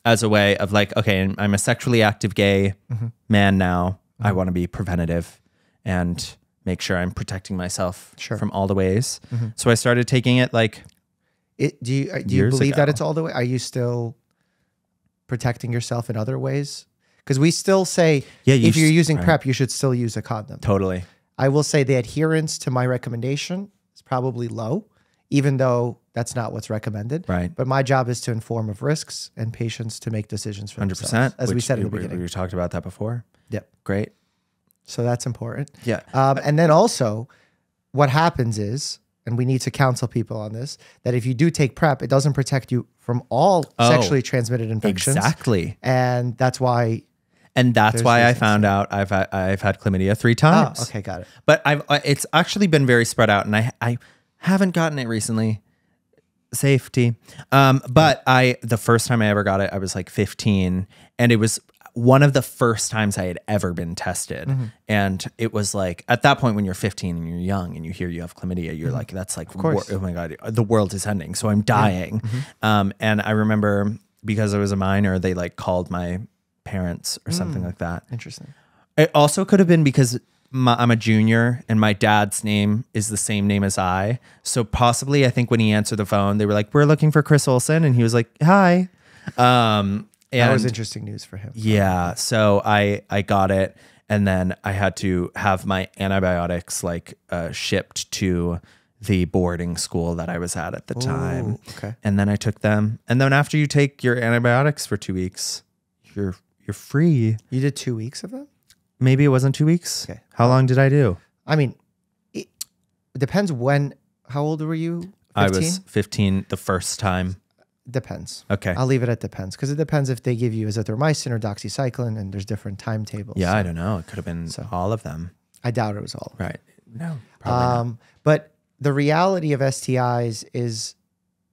as a way of like, okay, I'm a sexually active gay mm-hmm. man now. Mm-hmm. I want to be preventative and make sure I'm protecting myself sure. from all the ways. Mm-hmm. So I started taking it like it. Do you, do you believe ago. That it's all the way? Are you still protecting yourself in other ways? Because we still say, yeah, you if you're using right. PrEP, you should still use a condom. Totally. I will say the adherence to my recommendation is probably low, even though that's not what's recommended. Right. But my job is to inform of risks and patients to make decisions for themselves, as we said in the beginning. You talked about that before. Yep. Great. So that's important. Yeah. Um, and then also what happens is, and we need to counsel people on this, that if you do take PrEP, it doesn't protect you from all oh, sexually transmitted infections. Exactly. And that's why... And that's There's why I found out I've had, I've had chlamydia three times. Oh, okay, got it. But I've it's actually been very spread out, and I I haven't gotten it recently. Safety, um, but I the first time I ever got it, I was like fifteen, and it was one of the first times I had ever been tested. Mm-hmm. And it was like at that point when you're fifteen and you're young and you hear you have chlamydia, you're mm-hmm. like that's like of course. Oh my God, the world is ending, so I'm dying. Mm-hmm. um, and I remember because I was a minor, they like called my parents or something mm, like that. Interesting. It also could have been because my, I'm a junior and my dad's name is the same name as I. So possibly, I think when he answered the phone, they were like, "We're looking for Chris Olsen," and he was like, "Hi." Um, and that was interesting news for him. Yeah. So I I got it, and then I had to have my antibiotics like uh, shipped to the boarding school that I was at at the Ooh, time. Okay. And then I took them, and then after you take your antibiotics for two weeks, you're You're free. You did two weeks of them? Maybe it wasn't two weeks. Okay. How long did I do? I mean, it depends when. How old were you? fifteen? I was fifteen the first time. Depends. Okay. I'll leave it at depends, because it depends if they give you azithromycin or doxycycline, and there's different timetables. Yeah, so. I don't know. It could have been so. all of them. I doubt it was all. Right. No. Probably um, not. But the reality of S T Is is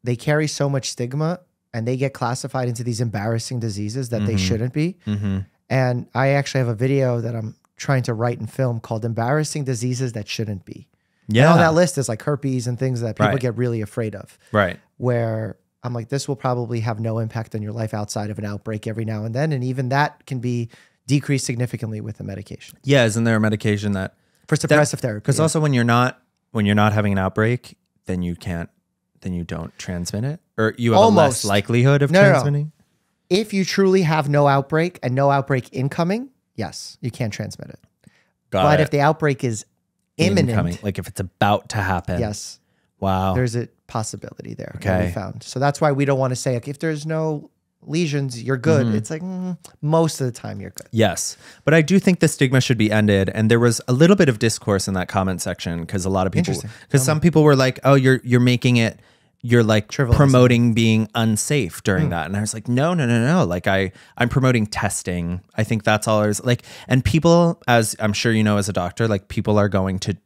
they carry so much stigma, and they get classified into these embarrassing diseases that mm-hmm. they shouldn't be. Mm-hmm. And I actually have a video that I'm trying to write and film called Embarrassing Diseases That Shouldn't Be. Yeah. And on that list is like herpes and things that people right. get really afraid of. Right. Where I'm like, this will probably have no impact on your life outside of an outbreak every now and then. And even that can be decreased significantly with the medication. Yeah. Isn't there a medication that... For suppressive that, therapy. Because yeah. also when you're not when you're not having an outbreak, then you can't, then you don't transmit it? Or you have Almost. a less likelihood of no, transmitting? No. If you truly have no outbreak and no outbreak incoming, yes, you can transmit it. Got but it. if the outbreak is imminent. Incoming, like if it's about to happen. Yes. Wow. There's a possibility there okay. that we found. So that's why we don't want to say, like, if there's no lesions, you're good. Mm-hmm. It's like mm, most of the time you're good. Yes. But I do think the stigma should be ended. And there was a little bit of discourse in that comment section because a lot of people, because some people were like, oh, you're you're making it, you're like Trivializing. promoting being unsafe during mm. that. And I was like, no, no, no, no. Like I, I'm promoting testing. I think that's all there's like, and people, as I'm sure, you know, as a doctor, like people are going to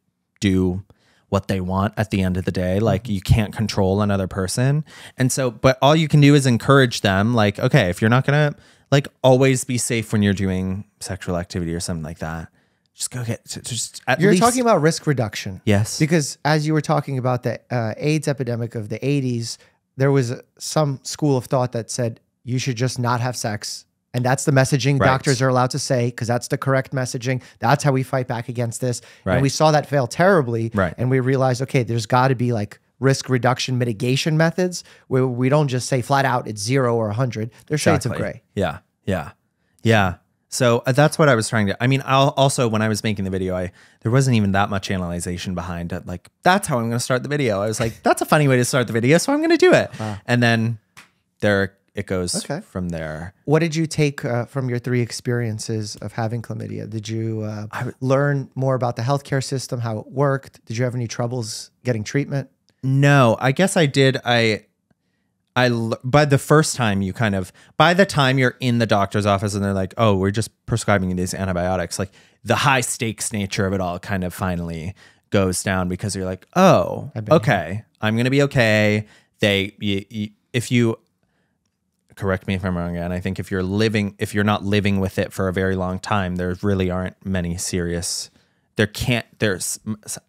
do what they want at the end of the day. Like you can't control another person. And so, but all you can do is encourage them. Like, okay, if you're not going to like always be safe when you're doing sexual activity or something like that, just go get, just at You're least. talking about risk reduction. Yes. Because as you were talking about the uh, AIDS epidemic of the eighties, there was some school of thought that said you should just not have sex. And that's the messaging right. doctors are allowed to say, because that's the correct messaging. That's how we fight back against this. Right. And we saw that fail terribly. Right. And we realized, okay, there's got to be like risk reduction mitigation methods where we don't just say flat out it's zero or a hundred. There's shades exactly. of gray. Yeah, yeah, yeah. So that's what I was trying to, I mean, I'll also, when I was making the video, I, there wasn't even that much analyzation behind it. Like, that's how I'm going to start the video. I was like, that's a funny way to start the video. So I'm going to do it. Wow. And then there it goes okay. from there. What did you take uh, from your three experiences of having chlamydia? Did you uh, I, learn more about the healthcare system, how it worked? Did you have any troubles getting treatment? No, I guess I did. I, I, by the first time you kind of, by the time you're in the doctor's office and they're like, oh, we're just prescribing you these antibiotics, like the high stakes nature of it all kind of finally goes down, because you're like, oh, okay, here. I'm going to be okay. They, you, you, if you, correct me if I'm wrong, and I think if you're living, if you're not living with it for a very long time, there really aren't many serious There can't, there's...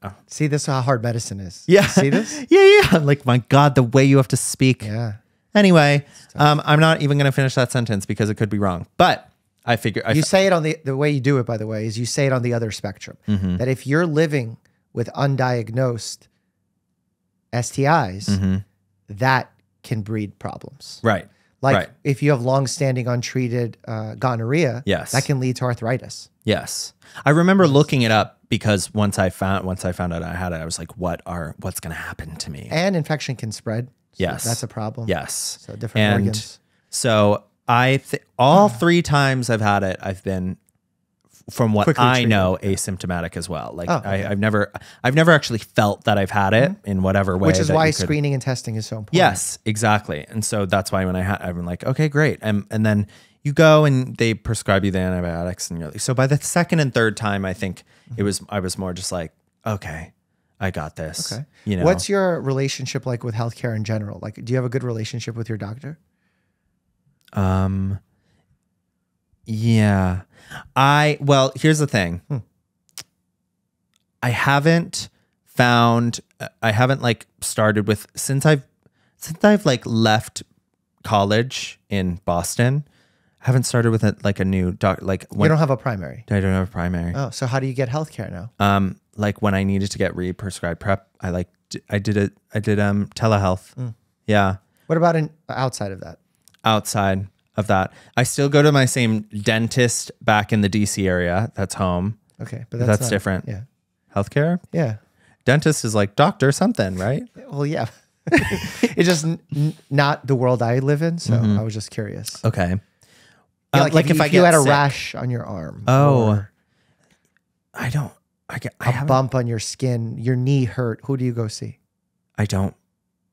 Uh, See, this is how hard medicine is. Yeah. See this? yeah, yeah. Like, my God, the way you have to speak. Yeah. Anyway, um, I'm not even going to finish that sentence because it could be wrong. But I figure... I you say it on the... The way you do it, by the way, is you say it on the other spectrum. Mm-hmm. That if you're living with undiagnosed S T Is, mm-hmm. that can breed problems. Right. Like, right. if you have long-standing untreated uh, gonorrhea, yes. that can lead to arthritis. Yes. I remember looking it up, because once I found once I found out I had it, I was like, what are what's going to happen to me? And infection can spread. So yes. That's a problem. Yes. So different and organs. So I th all yeah. three times I've had it, I've been, from what Quickly I treated. know, asymptomatic as well. Like, oh, okay. I, I've never I've never actually felt that I've had it mm-hmm. in whatever way. Which is why screening could. and testing is so important. Yes, exactly. And so that's why when I had, I've been like, okay, great. And and then you go and they prescribe you the antibiotics, and you're like, so by the second and third time, I think it was, I was more just like, okay, I got this. Okay. You know, what's your relationship like with healthcare in general? Like, do you have a good relationship with your doctor? Um, yeah, I, well, here's the thing. Hmm. I haven't found, I haven't like started with, since I've, since I've like left college in Boston, I haven't started with a, like a new doc. Like when, you don't have a primary. I don't have a primary. Oh, so how do you get healthcare now? Um, like when I needed to get re-prescribed PrEP, I like I did it. I did um telehealth. Mm. Yeah. What about in, outside of that? Outside of that, I still go to my same dentist back in the D C area. That's home. Okay, but that's, that's not, different. Yeah. Healthcare. Yeah. Dentist is like doctor something, right? Well, yeah. It's just n not the world I live in, so mm-hmm. I was just curious. Okay. Yeah, like, uh, like if, if, you, if I get you had sick. a rash on your arm, oh, I don't, I get I a bump on your skin, your knee hurt. Who do you go see? I don't,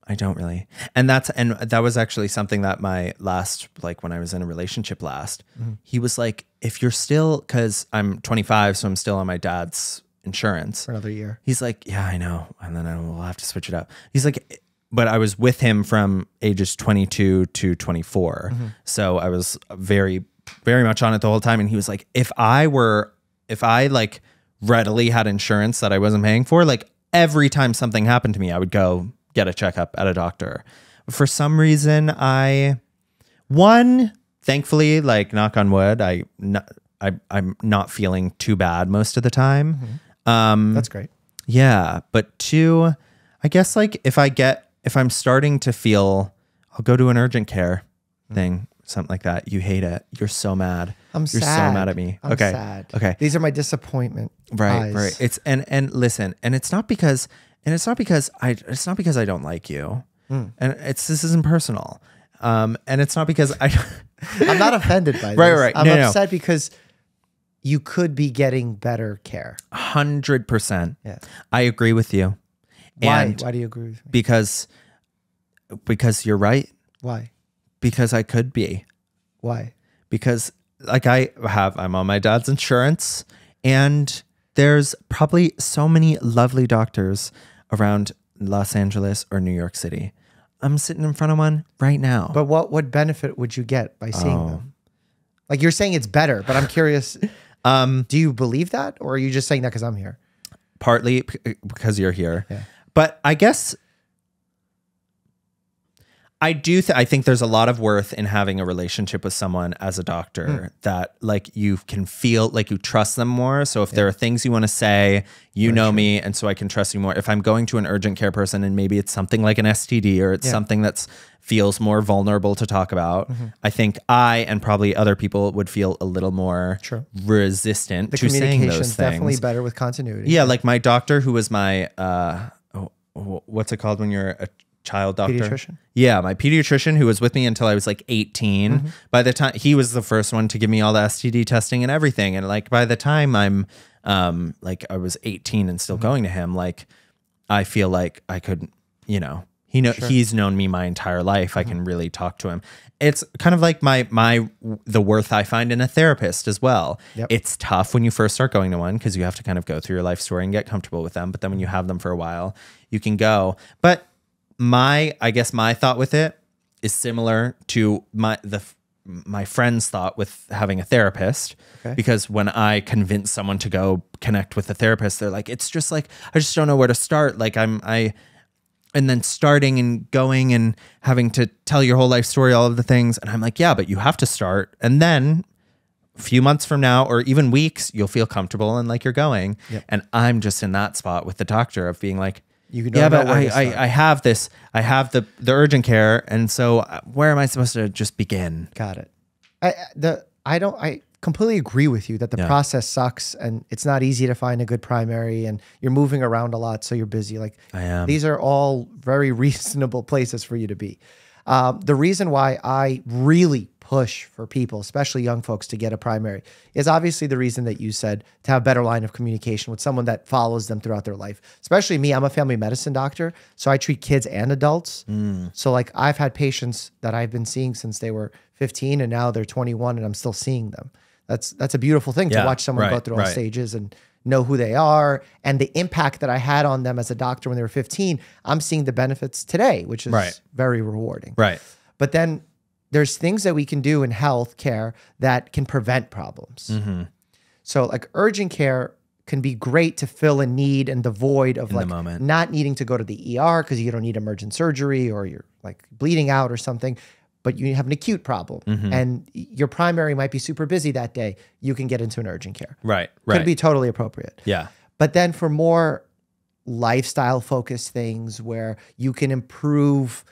I don't really, and that's and that was actually something that my last, like when I was in a relationship last, mm-hmm. he was like, if you're still, because I'm twenty-five, so I'm still on my dad's insurance for another year. He's like, yeah, I know, and then I will have to switch it up. He's like. But I was with him from ages twenty-two to twenty-four. Mm-hmm. So I was very, very much on it the whole time. And he was like, if I were, if I like readily had insurance that I wasn't paying for, like every time something happened to me, I would go get a checkup at a doctor. For some reason, I, one, thankfully, like knock on wood, I, I, I'm not feeling too bad most of the time. Mm-hmm. um, That's great. Yeah. But two, I guess like if I get, if I'm starting to feel, I'll go to an urgent care thing, something like that. You hate it. You're so mad. I'm You're sad. You're so mad at me. I'm okay. Sad. Okay. These are my disappointment. Right. Eyes. Right. It's and and listen, and it's not because and it's not because I it's not because I don't like you, mm. and it's this isn't personal, um, and it's not because I I'm not offended by this. Right. Right. I'm no, upset no. because you could be getting better care. A hundred percent. Yeah. I agree with you. Why? And Why do you agree with me? Because, because you're right. Why? Because I could be. Why? Because like I have, I'm on my dad's insurance, and there's probably so many lovely doctors around Los Angeles or New York City. I'm sitting in front of one right now. But what, what benefit would you get by seeing oh. them? Like you're saying it's better, but I'm curious, um, do you believe that? Or are you just saying that because I'm here? Partly because you're here. Yeah. But I guess I do. Th I think there's a lot of worth in having a relationship with someone as a doctor mm. that like you can feel like you trust them more. So if yeah. there are things you want to say, you For know sure. me. And so I can trust you more. If I'm going to an urgent care person and maybe it's something like an S T D or it's yeah. something that's feels more vulnerable to talk about, mm-hmm. I think I and probably other people would feel a little more True. resistant the to saying those things. Definitely better with continuity. Yeah, yeah. Like my doctor who was my, uh, oh, what's it called when you're a child doctor? Pediatrician. Yeah, my pediatrician who was with me until I was like eighteen. Mm-hmm. By the time he was the first one to give me all the S T D testing and everything. And like by the time I'm um, like I was eighteen and still mm-hmm. going to him, like I feel like I could, you know, He know sure. he's known me my entire life. I mm-hmm. can really talk to him. It's kind of like my my the worth I find in a therapist as well. Yep. It's tough when you first start going to one because you have to kind of go through your life story and get comfortable with them. But then when you have them for a while, you can go. But my I guess my thought with it is similar to my the my friend's thought with having a therapist. Okay. Because when I convince someone to go connect with a therapist, they're like, it's just like I just don't know where to start. Like I'm I. And then starting and going and having to tell your whole life story, all of the things. And I'm like, yeah, but you have to start. And then a few months from now, or even weeks, you'll feel comfortable and like you're going. Yep. And I'm just in that spot with the doctor of being like, you can yeah, but I, I, I have this, I have the, the urgent care. And so where am I supposed to just begin? Got it. I, the, I don't, I completely agree with you that the yeah. process sucks and it's not easy to find a good primary and you're moving around a lot. So you're busy. Like I am. These are all very reasonable places for you to be. Um, the reason why I really push for people, especially young folks, to get a primary is obviously the reason that you said, to have a better line of communication with someone that follows them throughout their life. Especially me, I'm a family medicine doctor, so I treat kids and adults. Mm. So like I've had patients that I've been seeing since they were fifteen and now they're twenty-one and I'm still seeing them. That's that's a beautiful thing yeah, to watch someone right, go through all right. stages and know who they are and the impact that I had on them as a doctor when they were fifteen. I'm seeing the benefits today, which is right. very rewarding. Right. But then there's things that we can do in healthcare that can prevent problems. Mm-hmm. So like urgent care can be great to fill a need and the void of in like not needing to go to the E R because you don't need emergent surgery or you're like bleeding out or something. But you have an acute problem mm-hmm. and your primary might be super busy that day, you can get into an urgent care. Right, right. Could be totally appropriate. Yeah. But then for more lifestyle-focused things where you can improve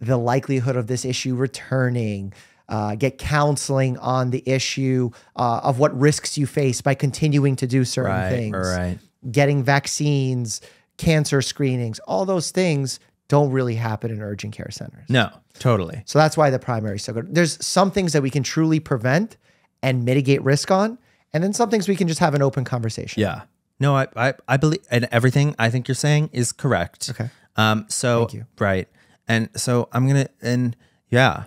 the likelihood of this issue returning, uh, get counseling on the issue uh, of what risks you face by continuing to do certain right, things, right. getting vaccines, cancer screenings, all those things don't really happen in urgent care centers. No, totally. So that's why the primary is so good. There's some things that we can truly prevent and mitigate risk on, and then some things we can just have an open conversation. Yeah. No, I I, I believe, and everything I think you're saying is correct. Okay. Um. So Thank you. Right, and so I'm gonna and yeah.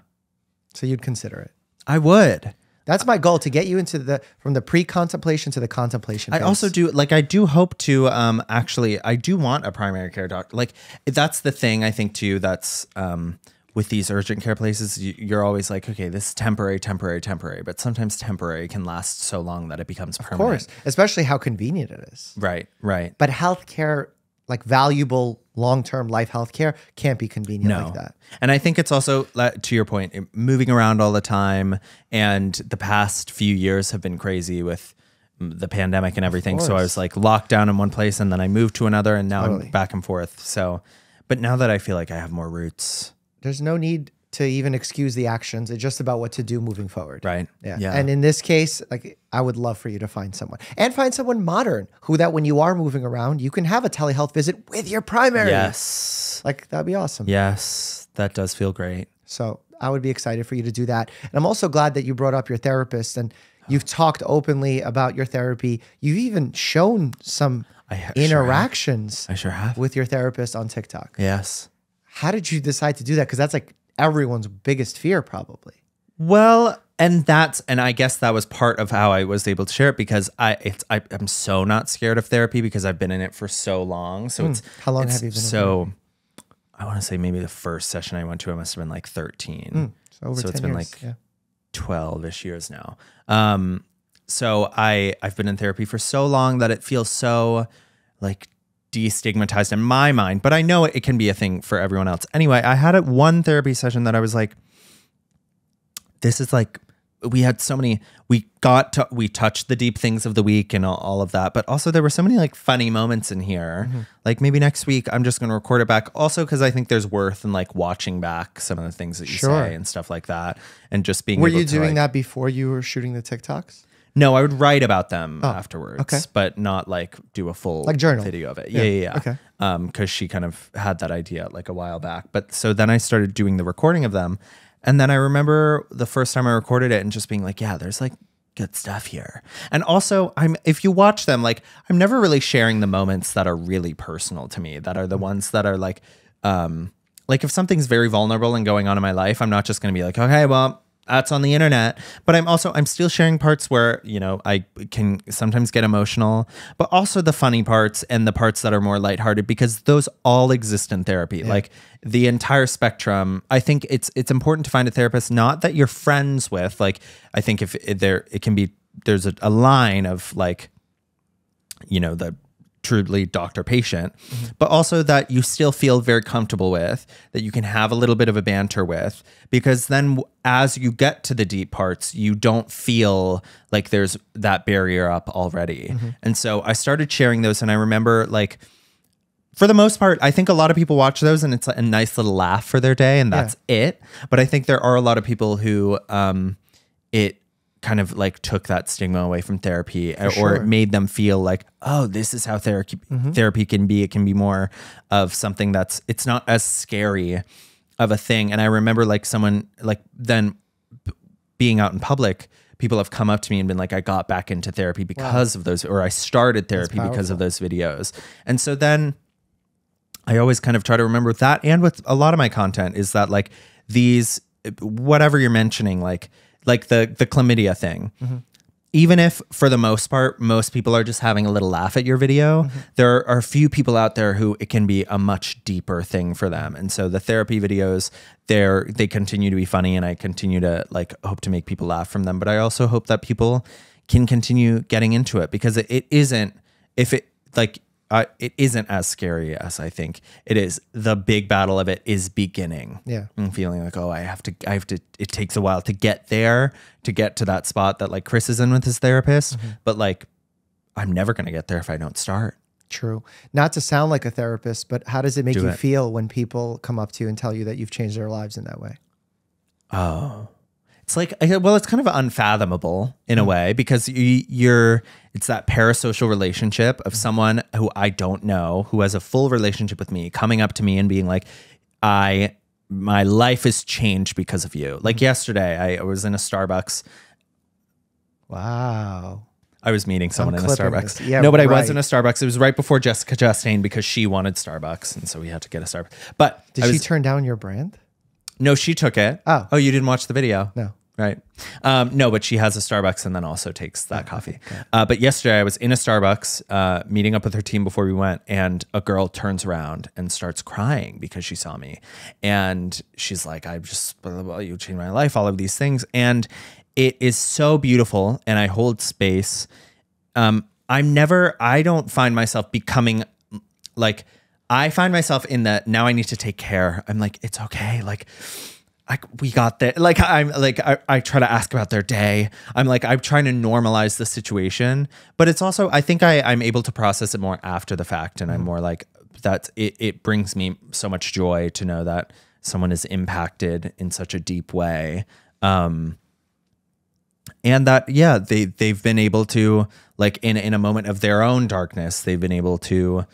So you'd consider it. I would. That's my goal, to get you into the from the pre-contemplation to the contemplation phase. I also do like I do hope to um, actually I do want a primary care doctor. Like that's the thing I think too. That's um, with these urgent care places, you're always like, okay, this is temporary, temporary, temporary. But sometimes temporary can last so long that it becomes permanent. Of course, especially how convenient it is. Right, right. But healthcare, like valuable long-term life healthcare, can't be convenient no. like that. And I think it's also, to your point, moving around all the time, and the past few years have been crazy with the pandemic and everything. So I was like locked down in one place and then I moved to another and now totally. I'm back and forth. So, but now that I feel like I have more roots. There's no need to even excuse the actions. It's just about what to do moving forward. Right. Yeah. yeah. And in this case, like I would love for you to find someone and find someone modern who that when you are moving around, you can have a telehealth visit with your primary. Yes. Like that'd be awesome. Yes. That does feel great. So I would be excited for you to do that. And I'm also glad that you brought up your therapist and you've talked openly about your therapy. You've even shown some I interactions sure I sure have. with your therapist on TikTok. Yes. How did you decide to do that? Because that's like everyone's biggest fear probably. Well, and that's, and I guess that was part of how I was able to share it, because I, it's, I am so not scared of therapy because I've been in it for so long. So mm. it's, how long it's have you been so, in it? I want to say maybe the first session I went to, I must've been like thirteen. Mm. So, over so it's been years. like yeah. twelve-ish years now. Um, so I, I've been in therapy for so long that it feels so like destigmatized in my mind, but I know it can be a thing for everyone else. Anyway, I had a, one therapy session that I was like, this is like, we had so many, we got to, we touched the deep things of the week and all, all of that. But also there were so many like funny moments in here. Mm-hmm. Like maybe next week, I'm just going to record it back. Also, cause I think there's worth in like watching back some of the things that you sure. say and stuff like that. And just being, were able you to doing like, that before you were shooting the TikToks? No, I would write about them oh, afterwards, okay. but not like do a full like journal video of it. Yeah. Yeah. yeah, yeah. Okay. Um, cause she kind of had that idea like a while back, but so then I started doing the recording of them. And then I remember the first time I recorded it and just being like, yeah, there's like good stuff here. And also, I'm if you watch them, like I'm never really sharing the moments that are really personal to me, that are the ones that are like, um, like if something's very vulnerable and going on in my life, I'm not just going to be like, okay, well, that's on the internet. But I'm also, I'm still sharing parts where, you know, I can sometimes get emotional, but also the funny parts and the parts that are more lighthearted, because those all exist in therapy. Yeah. Like the entire spectrum. I think it's, it's important to find a therapist, not that you're friends with. Like, I think if there, it can be, there's a, a line of like, you know, the truly doctor patient, mm-hmm. but also that you still feel very comfortable with, that you can have a little bit of a banter with, because then as you get to the deep parts, you don't feel like there's that barrier up already. Mm-hmm. And so I started sharing those. And I remember like, for the most part, I think a lot of people watch those and it's a nice little laugh for their day and that's yeah. it. But I think there are a lot of people who um, it, kind of like took that stigma away from therapy or, sure. or it made them feel like, oh, this is how therapy mm-hmm. therapy can be. It can be more of something that's, it's not as scary of a thing. And I remember like someone like then being out in public, people have come up to me and been like, I got back into therapy because wow. of those, or I started therapy because of those videos. And so then I always kind of try to remember that. And with a lot of my content is that like these, whatever you're mentioning, like, like the, the chlamydia thing, mm-hmm. even if for the most part, most people are just having a little laugh at your video, mm-hmm. there are a few people out there who it can be a much deeper thing for them. And so the therapy videos they're, they continue to be funny and I continue to like, hope to make people laugh from them. But I also hope that people can continue getting into it because it, it isn't, if it like, uh, it isn't as scary as I think it is. The big battle of it is beginning. Yeah. I'm feeling like, oh, I have to, I have to, it takes a while to get there, to get to that spot that like Chris is in with his therapist, mm-hmm. but like, I'm never going to get there if I don't start. True. Not to sound like a therapist, but how does it make Do you it. feel when people come up to you and tell you that you've changed their lives in that way? Oh, it's like, well, it's kind of unfathomable in a way because you, you're, it's that parasocial relationship of someone who I don't know, who has a full relationship with me coming up to me and being like, I, my life has changed because of you. Like yesterday, I was in a Starbucks. Wow. I was meeting someone in a Starbucks. This. Yeah, no, but right. I was in a Starbucks. It was right before Jessica Chastain because she wanted Starbucks. And so we had to get a Starbucks. But did I was, she turn down your brand? No, she took it. Oh. Oh, you didn't watch the video? No. Right. Um, no, but she has a Starbucks and then also takes that oh, coffee. Okay. Uh, but yesterday I was in a Starbucks uh, meeting up with her team before we went and a girl turns around and starts crying because she saw me. And she's like, I just, blah, blah, blah, you changed my life, all of these things. And it is so beautiful and I hold space. Um, I'm never, I don't find myself becoming like, I find myself in the, now I need to take care. I'm like, it's okay. Like I, we got there. Like I'm like, I, I try to ask about their day. I'm like, I'm trying to normalize the situation, but it's also, I think I, I'm able to process it more after the fact. And I'm more like that's, it, it brings me so much joy to know that someone is impacted in such a deep way. Um, and that, yeah, they, they've been able to like in, in a moment of their own darkness, they've been able to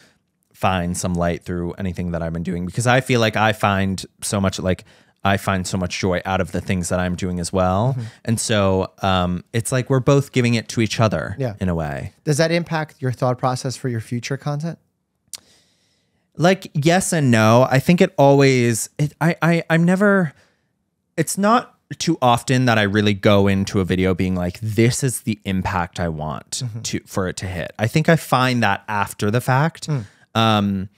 find some light through anything that I've been doing, because I feel like I find so much, like I find so much joy out of the things that I'm doing as well. Mm-hmm. And so um, it's like, we're both giving it to each other yeah. in a way. Does that impact your thought process for your future content? Like, yes and no. I think it always, it, I, I, I'm never, it's not too often that I really go into a video being like, this is the impact I want mm-hmm. to, for it to hit. I think I find that after the fact. Mm. Um,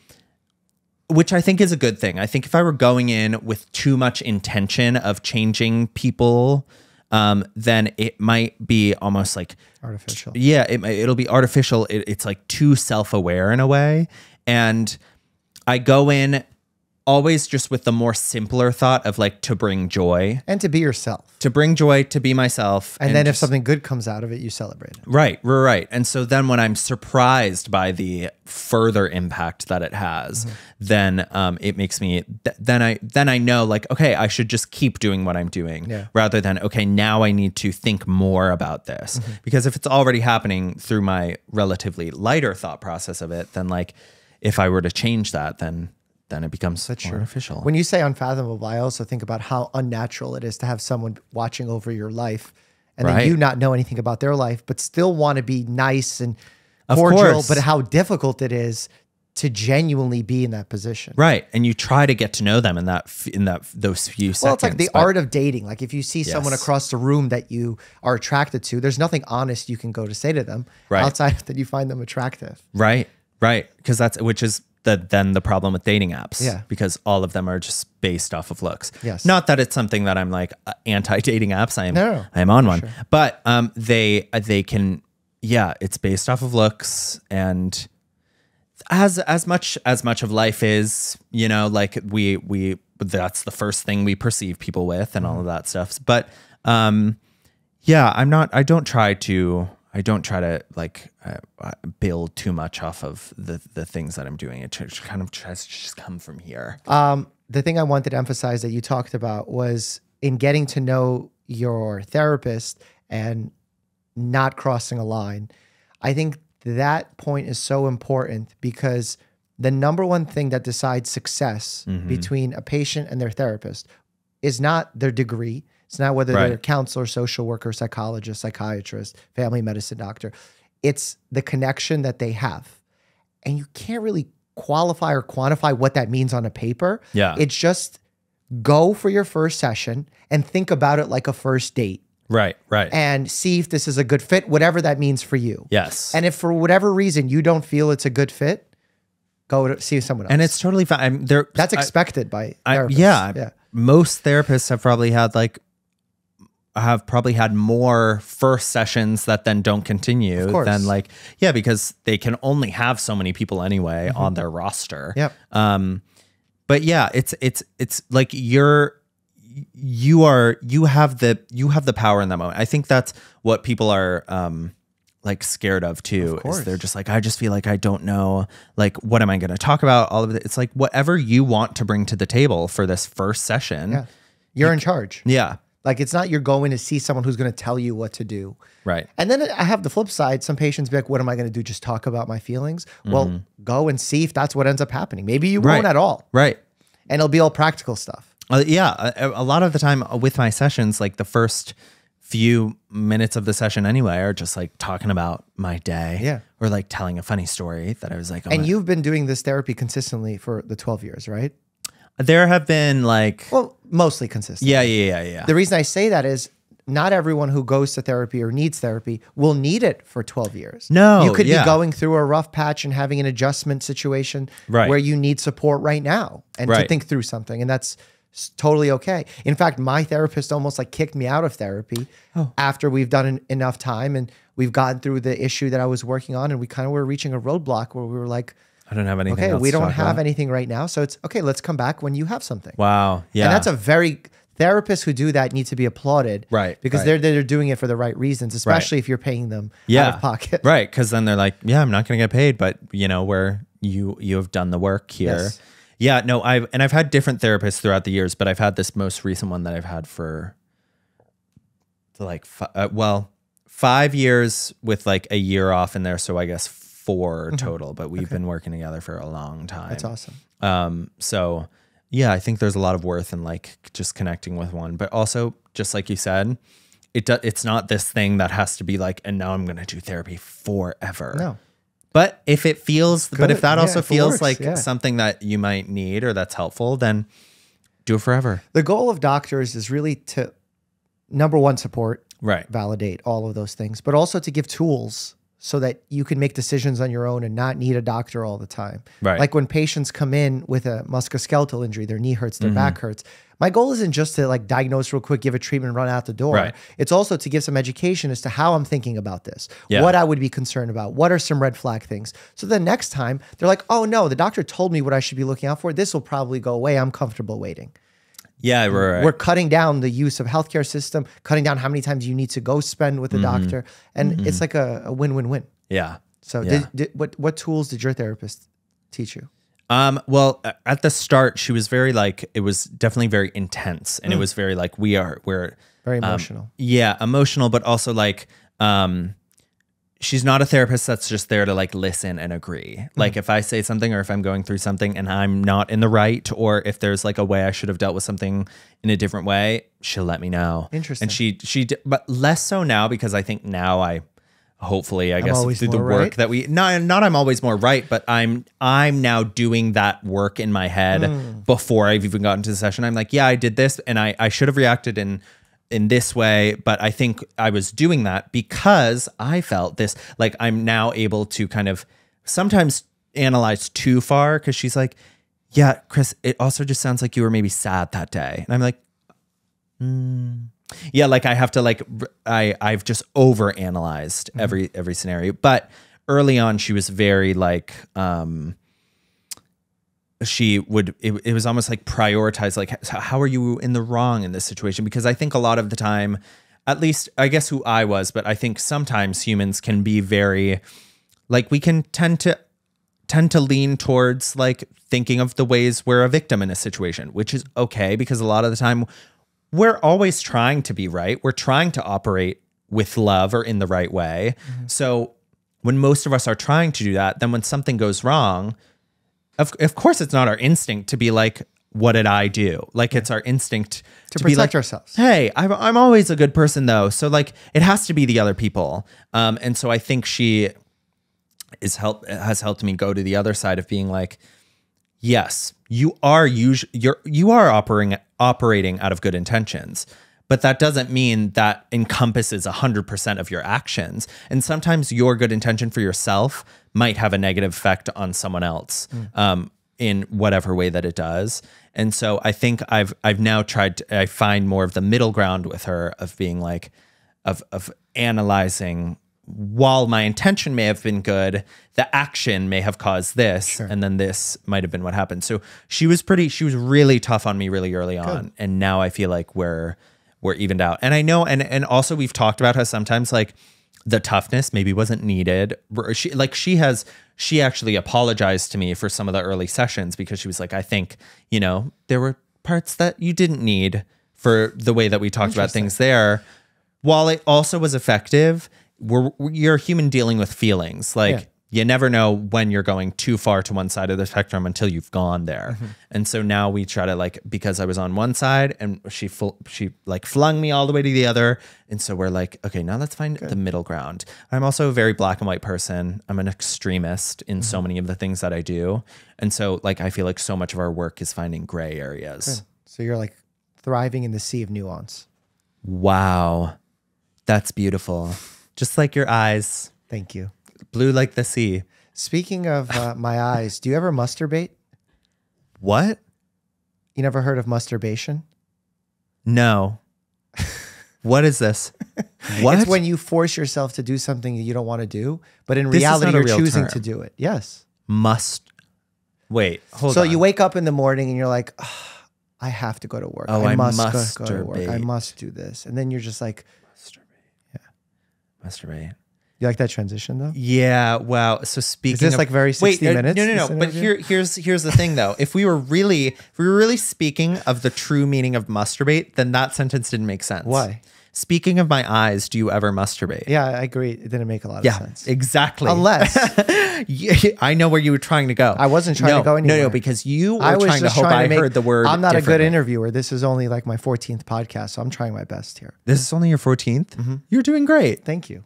which I think is a good thing. I think if I were going in with too much intention of changing people, um, then it might be almost like artificial. Yeah. It, it'll be artificial. It, it's like too self-aware in a way. And I go in always just with the more simpler thought of like to bring joy. And to be yourself. To bring joy, to be myself. And, and then just, if something good comes out of it, you celebrate it. Right, right. And so then when I'm surprised by the further impact that it has, mm-hmm. then um, it makes me, th then, I, then I know like, okay, I should just keep doing what I'm doing yeah. rather than, okay, now I need to think more about this. Mm-hmm. Because if it's already happening through my relatively lighter thought process of it, then like if I were to change that, then... then it becomes such more official. When you say unfathomable, I also think about how unnatural it is to have someone watching over your life and right. then you not know anything about their life, but still want to be nice and cordial, but how difficult it is to genuinely be in that position. Right. And you try to get to know them in that, in that, those few well, seconds. Well, it's like the but, art of dating. Like if you see yes. someone across the room that you are attracted to, there's nothing honest you can go to say to them right. outside that you find them attractive. Right. Right. Cause that's, which is, The, then the problem with dating apps, yeah. because all of them are just based off of looks. Yes. Not that it's something that I'm like uh, anti-dating apps. I am, no, I am on one, sure. but um, they uh, they can, yeah, it's based off of looks, and as as much as much of life is, you know, like we we that's the first thing we perceive people with, and mm-hmm. all of that stuff. But um, yeah, I'm not. I don't try to. I don't try to like uh, build too much off of the the things that I'm doing. It kind of tries to just come from here. Um, the thing I wanted to emphasize that you talked about was in getting to know your therapist and not crossing a line. I think that point is so important because the number one thing that decides success mm-hmm. between a patient and their therapist is not their degree. It's not whether right. they're a counselor, social worker, psychologist, psychiatrist, family medicine doctor. It's the connection that they have. And you can't really qualify or quantify what that means on a paper. Yeah. It's just go for your first session and think about it like a first date. Right, right. And see if this is a good fit, whatever that means for you. Yes. And if for whatever reason you don't feel it's a good fit, go to see someone else. And it's totally fine. I'm, there, That's expected I, by therapists. I, yeah, yeah. Most therapists have probably had like, have probably had more first sessions that then don't continue than like, yeah, because they can only have so many people anyway mm-hmm. on their roster. Yep. Um, but yeah, it's, it's, it's like you're, you are, you have the, you have the power in that moment. I think that's what people are, um, like scared of too. Of is they're just like, I just feel like I don't know, like, what am I going to talk about? All of it. It's like, whatever you want to bring to the table for this first session, yeah. you're you, in charge. Yeah. Like it's not you're going to see someone who's going to tell you what to do. Right. And then I have the flip side. Some patients be like, what am I going to do? Just talk about my feelings? Mm-hmm. Well, go and see if that's what ends up happening. Maybe you right. won't at all. Right. And it'll be all practical stuff. Uh, yeah. A, a lot of the time with my sessions, like the first few minutes of the session anyway are just like talking about my day. Yeah. Or like telling a funny story that I was like. Oh, and my. You've been doing this therapy consistently for the twelve years, right? There have been like... Well, mostly consistent. Yeah, yeah, yeah, yeah. The reason I say that is not everyone who goes to therapy or needs therapy will need it for twelve years. No, You could yeah. be going through a rough patch and having an adjustment situation right. where you need support right now and right. to think through something. And that's totally okay. In fact, my therapist almost like kicked me out of therapy oh. after we've done an, enough time and we've gotten through the issue that I was working on and we kind of were reaching a roadblock where we were like... I don't have anything. Okay, else we don't have about. anything right now, so it's okay. Let's come back when you have something. Wow, yeah, and that's a very therapists who do that need to be applauded, right? Because right. they're they're doing it for the right reasons, especially right. if you're paying them yeah. out of pocket, right? Because then they're like, yeah, I'm not going to get paid, but you know where you you have done the work here. Yes. Yeah, no, I've and I've had different therapists throughout the years, but I've had this most recent one that I've had for like uh, well five years with like a year off in there, so I guess. Four total, but we've okay. been working together for a long time. That's awesome. Um, so yeah, I think there's a lot of worth in like just connecting with one, but also just like you said, it do, it's not this thing that has to be like, and now I'm going to do therapy forever. No, but if it feels, Good. but if that yeah, also if feels works, like yeah. something that you might need or that's helpful, then do it forever. The goal of doctors is really to number one, support, right. validate all of those things, but also to give tools so that you can make decisions on your own and not need a doctor all the time. Right. Like when patients come in with a musculoskeletal injury, their knee hurts, their mm-hmm. back hurts. My goal isn't just to like diagnose real quick, give a treatment, run out the door. Right. It's also to give some education as to how I'm thinking about this, yeah. what I would be concerned about, what are some red flag things. So the next time they're like, oh no, the doctor told me what I should be looking out for. This will probably go away. I'm comfortable waiting. Yeah, right, right. We're cutting down the use of healthcare system, cutting down how many times you need to go spend with a mm-hmm. doctor. And mm-hmm. it's like a win-win-win. Yeah. So yeah. Did, did, what, what tools did your therapist teach you? Um, well, at the start, she was very like, it was definitely very intense. And mm. it was very like, we are, we're... Very emotional. Um, yeah, emotional, but also like... Um, she's not a therapist that's just there to like listen and agree. Mm-hmm. Like if I say something or if I'm going through something and I'm not in the right, or if there's like a way I should have dealt with something in a different way, she'll let me know. Interesting. And she, she, but less so now, because I think now I, hopefully I I'm guess through the work right? that we, not, not I'm always more right, but I'm, I'm now doing that work in my head mm. before I've even gotten to the session. I'm like, yeah, I did this and I, I should have reacted in in this way, but I think I was doing that because I felt this, like I'm now able to kind of sometimes analyze too far. Cause she's like, yeah, Chris, it also just sounds like you were maybe sad that day. And I'm like, mm. yeah, like I have to like, I I've just over analyzed mm-hmm. every, every scenario. But early on she was very like, um, she would, it, it was almost like prioritize, like, how are you in the wrong in this situation? Because I think a lot of the time, at least I guess who I was, but I think sometimes humans can be very, like we can tend to, tend to lean towards like thinking of the ways we're a victim in a situation, which is okay. Because a lot of the time we're always trying to be right. We're trying to operate with love or in the right way. Mm-hmm. So when most of us are trying to do that, then when something goes wrong, Of, of course, it's not our instinct to be like, what did I do? Like, it's our instinct to, to protect be like, ourselves. Hey, I'm, I'm always a good person, though. So, like, it has to be the other people. Um, and so I think she is help, has helped me go to the other side of being like, yes, you are usually, you're, you are operating, operating out of good intentions. But that doesn't mean that encompasses one hundred percent of your actions. And sometimes your good intention for yourself might have a negative effect on someone else mm. um, in whatever way that it does. And so I think I've I've now tried to, I find more of the middle ground with her of being like, of, of analyzing, while my intention may have been good, the action may have caused this. Sure. And then this might have been what happened. So she was pretty, she was really tough on me really early good. on. And now I feel like we're, we're evened out. And I know, and and also we've talked about how sometimes like the toughness maybe wasn't needed. She, like she has, she actually apologized to me for some of the early sessions because she was like, I think, you know, there were parts that you didn't need for the way that we talked about things there. While it also was effective, we're, you're a human dealing with feelings. Like yeah. you never know when you're going too far to one side of the spectrum until you've gone there. Mm-hmm. And so now we try to like, because I was on one side and she full, she like flung me all the way to the other. And so we're like, okay, now let's find Good. the middle ground. I'm also a very black and white person. I'm an extremist in mm-hmm. so many of the things that I do. And so like, I feel like so much of our work is finding gray areas. Good. So you're like thriving in the sea of nuance. Wow. That's beautiful. Just like your eyes. Thank you. Blue like the sea. Speaking of uh, my eyes, do you ever masturbate? What? You never heard of masturbation? No. What is this? What? It's when you force yourself to do something you don't want to do, but in this reality you're real choosing term. to do it. Yes. Must. Wait, hold so on. So you wake up in the morning and you're like, oh, I have to go to work. Oh, I, I must, must go, go to work. I must do this. And then you're just like, masturbate. Yeah. Masturbate. You like that transition though? Yeah. Wow. So speaking, is this of, like very sixty wait, minutes? No, no, no. But here, here's here's the thing though. If we were really, if we were really speaking of the true meaning of masturbate, then that sentence didn't make sense. Why? Speaking of my eyes, do you ever masturbate? Yeah, I agree. It didn't make a lot yeah, of sense. Exactly. Unless I know where you were trying to go. I wasn't trying no, to go anywhere. No, no, because you were I was trying to hope trying to make, I heard the word. I'm not a good interviewer. This is only like my fourteenth podcast, so I'm trying my best here. This is only your fourteenth? Mm-hmm. You're doing great. Thank you.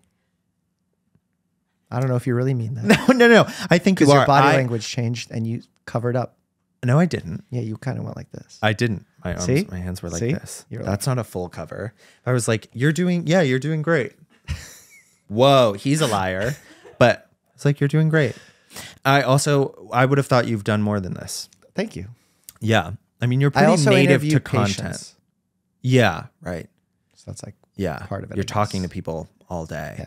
I don't know if you really mean that. No, no, no. I think you are. Because your body I, language changed and you covered up. No, I didn't. Yeah, you kind of went like this. I didn't. My arms, See? my hands were like See? this. You're That's like, not a full cover. I was like, you're doing, yeah, you're doing great. Whoa, he's a liar. But it's like, you're doing great. I also, I would have thought you've done more than this. Thank you. Yeah. I mean, you're pretty native to content. Patients. Yeah. Right. So that's like yeah. part of it. You're talking to people all day. Yeah.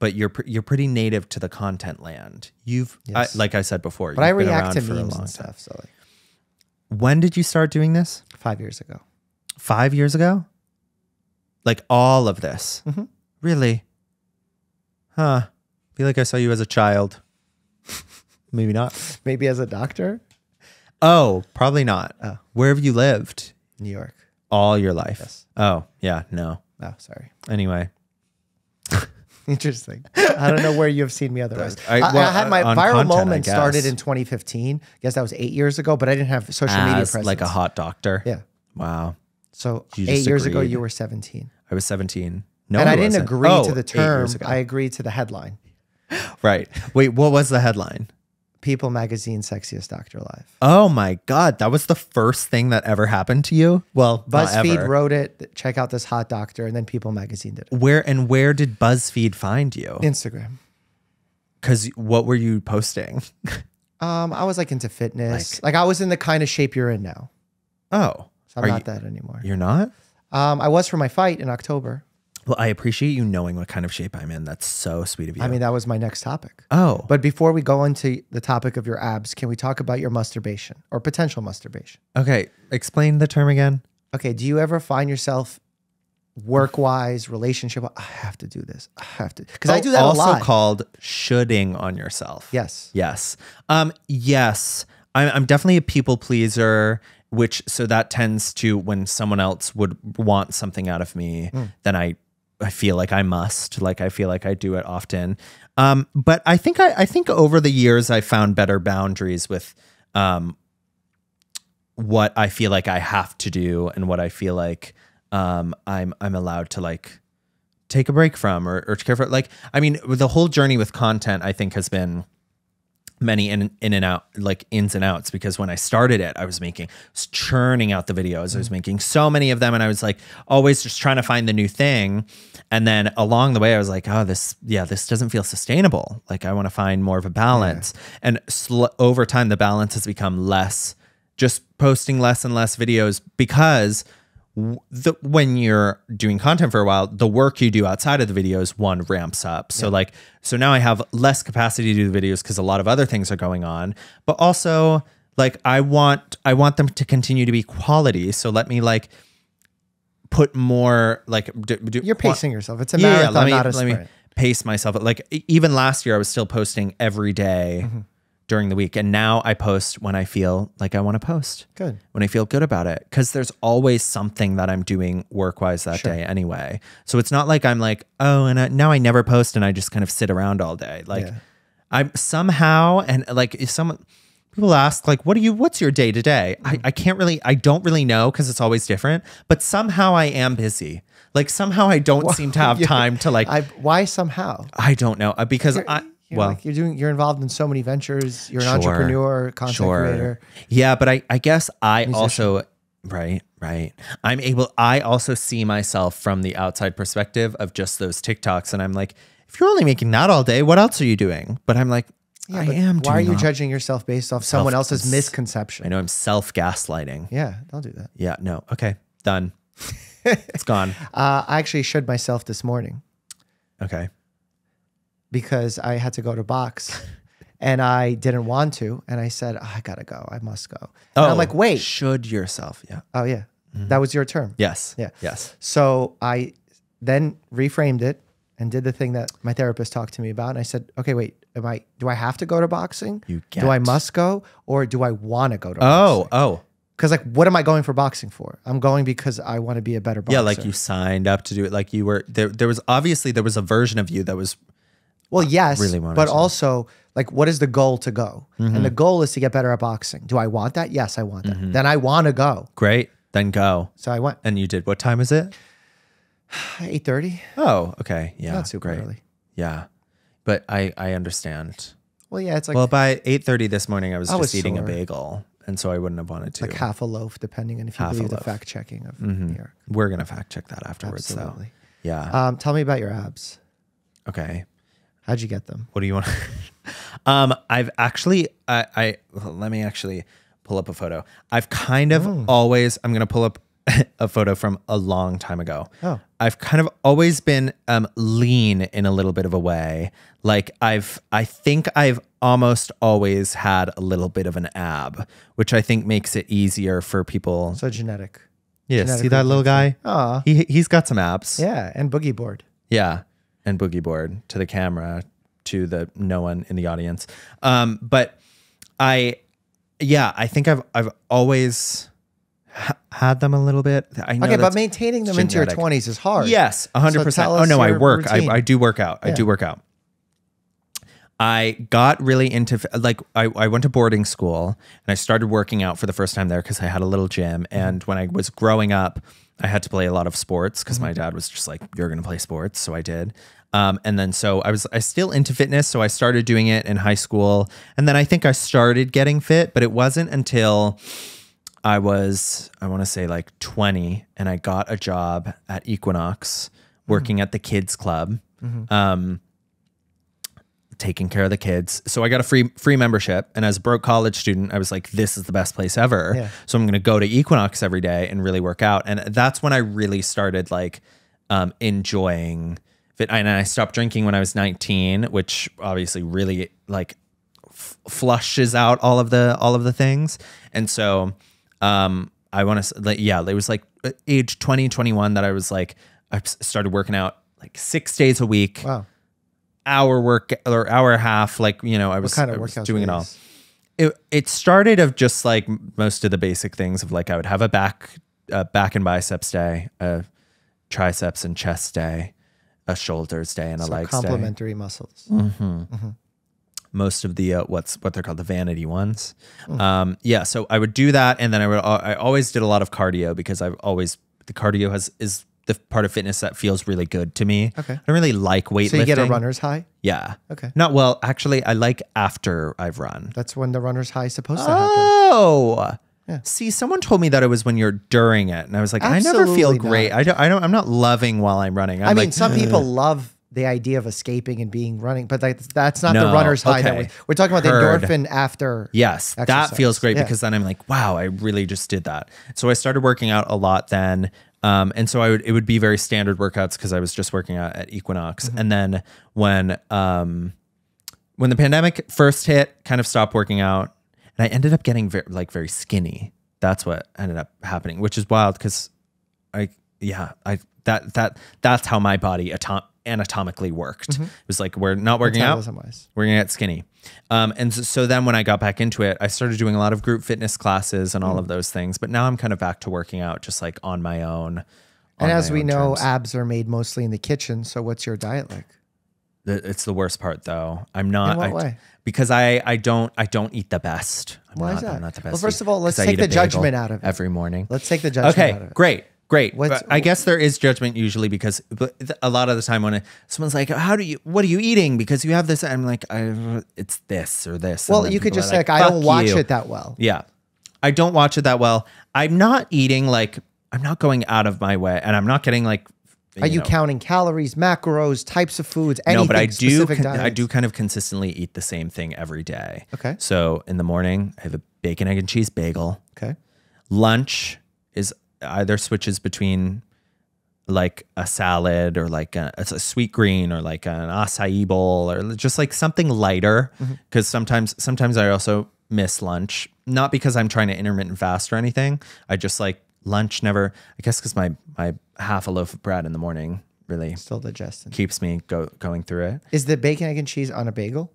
But you're you're pretty native to the content land. You've yes. I, like I said before. But you've I been react to memes and stuff. Time. So like, when did you start doing this? Five years ago. Five years ago? Like all of this? Mm-hmm. Really? Huh? I feel like I saw you as a child. Maybe not. Maybe as a doctor. Oh, probably not. Oh. Where have you lived? New York. All your life. Yes. Oh yeah. No. Oh, sorry. Anyway. Interesting. I don't know where you have seen me otherwise. I, well, I had my viral content, moment started in twenty fifteen. I guess that was eight years ago, but I didn't have social As media presence. Like a hot doctor. Yeah. Wow. So you eight years agreed. ago, you were seventeen. I was seventeen. No, and I didn't wasn't. agree oh, to the term. I agreed to the headline. Right. Wait, what was the headline? People Magazine Sexiest Doctor Alive. Oh my God. That was the first thing that ever happened to you? Well, BuzzFeed wrote it. Check out this hot doctor. And then People Magazine did it. Where and where did BuzzFeed find you? Instagram. Because what were you posting? um, I was like into fitness. Like, like I was in the kind of shape you're in now. Oh. So I'm not you, that anymore. You're not? Um, I was for my fight in October. Well, I appreciate you knowing what kind of shape I'm in. That's so sweet of you. I mean, that was my next topic. Oh. But before we go into the topic of your abs, can we talk about your masturbation or potential masturbation? Okay. Explain the term again. Okay. Do you ever find yourself work-wise, relationship? I have to do this. I have to. Because oh, I do that a lot. Also called shoulding on yourself. Yes. Yes. Um, yes. I'm, I'm definitely a people pleaser. Which, so that tends to, when someone else would want something out of me, mm. then I... I feel like I must, like, I feel like I do it often. Um, but I think, I, I think over the years I found better boundaries with, um, what I feel like I have to do and what I feel like, um, I'm, I'm allowed to like take a break from or, or to care for. Like, I mean, the whole journey with content, I think has been many in, in and out, like ins and outs, because when I started it, I was making, was churning out the videos. Mm. I was making so many of them. And I was like, always just trying to find the new thing. And then along the way, I was like, oh, this, yeah, this doesn't feel sustainable. Like I want to find more of a balance. Yeah. And sl over time, the balance has become less, just posting less and less videos, because The, when you're doing content for a while, the work you do outside of the videos, one, ramps up. So yeah. like, so now I have less capacity to do the videos because a lot of other things are going on, but also like, I want, I want them to continue to be quality. So let me like put more like, do, do, you're pacing yourself. It's a marathon, yeah, let me, not a sprint. Let me pace myself. Like even last year I was still posting every day. Mm-hmm. During the week. And now I post when I feel like I want to post. Good. When I feel good about it. Because there's always something that I'm doing work-wise that sure. day anyway. So it's not like I'm like, oh, and I, now I never post and I just kind of sit around all day. Like yeah. I'm somehow, and like if someone, people ask like, what do you, what's your day to day? Mm-hmm. I, I can't really, I don't really know because it's always different, but somehow I am busy. Like somehow I don't well, seem to have time to like. I, why somehow? I don't know. Because You're, I. You're well, like you're doing, you're involved in so many ventures. You're an sure, entrepreneur, content sure. creator. Yeah. But I, I guess I musician. also, right, right. I'm able, I also see myself from the outside perspective of just those TikToks. And I'm like, if you're only making that all day, what else are you doing? But I'm like, yeah, I am. Why are you judging yourself based off someone else's misconception? I know, I'm self gaslighting. Yeah. Don't do that. Yeah. No. Okay. Done. It's gone. Uh, I actually showed myself this morning. Okay. Because I had to go to box and I didn't want to. And I said, oh, I gotta go. I must go. Oh, and I'm like, wait. Should yourself. Yeah. Oh, yeah. Mm-hmm. That was your term. Yes. Yeah. Yes. So I then reframed it and did the thing that my therapist talked to me about. And I said, okay, wait, am I, do I have to go to boxing? You get. Do I must go or do I want to go to oh, boxing? Oh, oh. Because like, what am I going for boxing for? I'm going because I want to be a better boxer. Yeah, like you signed up to do it. Like you were, there, there was obviously, there was a version of you that was, Well, yes, really but also like, what is the goal to go? Mm-hmm. And the goal is to get better at boxing. Do I want that? Yes, I want that. Mm-hmm. Then I want to go. Great. Then go. So I went. And you did, what time is it? eight thirty. Oh, okay. Yeah. Not super great. early. Yeah. But I, I understand. Well, yeah, it's like. Well, by eight thirty this morning, I was I just was eating sore. a bagel. And so I wouldn't have wanted to. Like half a loaf, depending on if you half believe the fact checking of mm-hmm. New York. We're going to fact check that afterwards. Absolutely. Though. Yeah. Um, tell me about your abs. Okay. How'd you get them? What do you want? um, I've actually, I, I let me actually pull up a photo. I've kind of oh. always, I'm going to pull up a photo from a long time ago. Oh. I've kind of always been um, lean in a little bit of a way. Like I've, I think I've almost always had a little bit of an ab, which I think makes it easier for people. So genetic. Yeah. See that little guy? Aw. He, he's got some abs. Yeah. And boogie board. Yeah. And boogie board to the camera, to the no one in the audience. Um, but I, yeah, I think I've, I've always had them a little bit. I know okay, but maintaining them genetic. into your twenties is hard. Yes, one hundred percent. So oh, no, I work. I, I do work out. Yeah. I do work out. I got really into, like, I, I went to boarding school, and I started working out for the first time there because I had a little gym. And when I was growing up, I had to play a lot of sports because mm-hmm. my dad was just like, you're going to play sports. So I did. Um, and then so I was I still into fitness. So I started doing it in high school. And then I think I started getting fit, but it wasn't until I was, I want to say like twenty, and I got a job at Equinox working mm-hmm. at the kids club, mm-hmm. um, taking care of the kids. So I got a free free membership. And as a broke college student, I was like, this is the best place ever. Yeah. So I'm going to go to Equinox every day and really work out. And that's when I really started like um, enjoying fit. And I stopped drinking when I was nineteen, which obviously really like f flushes out all of the, all of the things. And so um, I want to, like, yeah, it was like age twenty, twenty-one that I was like, I started working out like six days a week. Wow. Hour work or hour and a half, like, you know, I was, kind of I was doing it all. It it started of just like most of the basic things of like I would have a back uh, back and biceps day, a triceps and chest day, a shoulders day, and a so legs complementary day. Complementary muscles. Mm-hmm. Mm-hmm. Most of the uh, what's what they're called the vanity ones. Mm-hmm. Um, yeah, so I would do that, and then I would I always did a lot of cardio because I've always the cardio has is. the part of fitness that feels really good to me. Okay. I don't really like weightlifting. So you get a runner's high? Yeah. Okay. Not well, actually, I like after I've run. That's when the runner's high is supposed to happen. Oh. Yeah. See, someone told me that it was when you're during it. And I was like, absolutely I never feel great. Not. I don't, I don't, I'm not loving while I'm running. I'm I mean, like, some people love the idea of escaping and being running, but that's, that's not no. the runner's high. Okay. That we, we're talking about Heard. the endorphin after. Yes. Exercise. That feels great yeah. because then I'm like, wow, I really just did that. So I started working out a lot then. Um, and so I would, it would be very standard workouts because I was just working out at Equinox. Mm-hmm. And then when, um, when the pandemic first hit, kind of stopped working out, and I ended up getting very, like very skinny. That's what ended up happening, which is wild. Cause I, yeah, I, that, that, that's how my body atom anatomically worked. Mm-hmm. It was like, we're not working out, we're going to get skinny. Um, and so, so then when I got back into it, I started doing a lot of group fitness classes and all mm. of those things. But now I'm kind of back to working out just like on my own. And as we know, terms. abs are made mostly in the kitchen. So what's your diet like? It's the worst part though. I'm not, in what I, way? because I, I don't, I don't eat the best. I'm Why not, is that? I'm not the best. Well, first of all, let's take the judgment out of it. Every morning. Let's take the judgment okay, out of it. Okay, great. Great. What's, I guess there is judgment usually because a lot of the time when it, someone's like, how do you, what are you eating? Because you have this, I'm like, I, it's this or this. Well, you could just say like, I don't watch it that well. Yeah. I don't watch it that well. I'm not eating like, I'm not going out of my way and I'm not getting like, you are you know, counting calories, macros, types of foods, anything? No, but I do, I do kind of consistently eat the same thing every day. Okay. So in the morning, I have a bacon, egg and cheese bagel. Okay. Lunch is either switches between like a salad or like a, a sweet green or like an acai bowl or just like something lighter. Mm-hmm. Cause sometimes, sometimes I also miss lunch, not because I'm trying to intermittent fast or anything. I just like lunch never, I guess cause my, my half a loaf of bread in the morning really still digesting keeps me go, going through it. Is the bacon, egg and cheese on a bagel?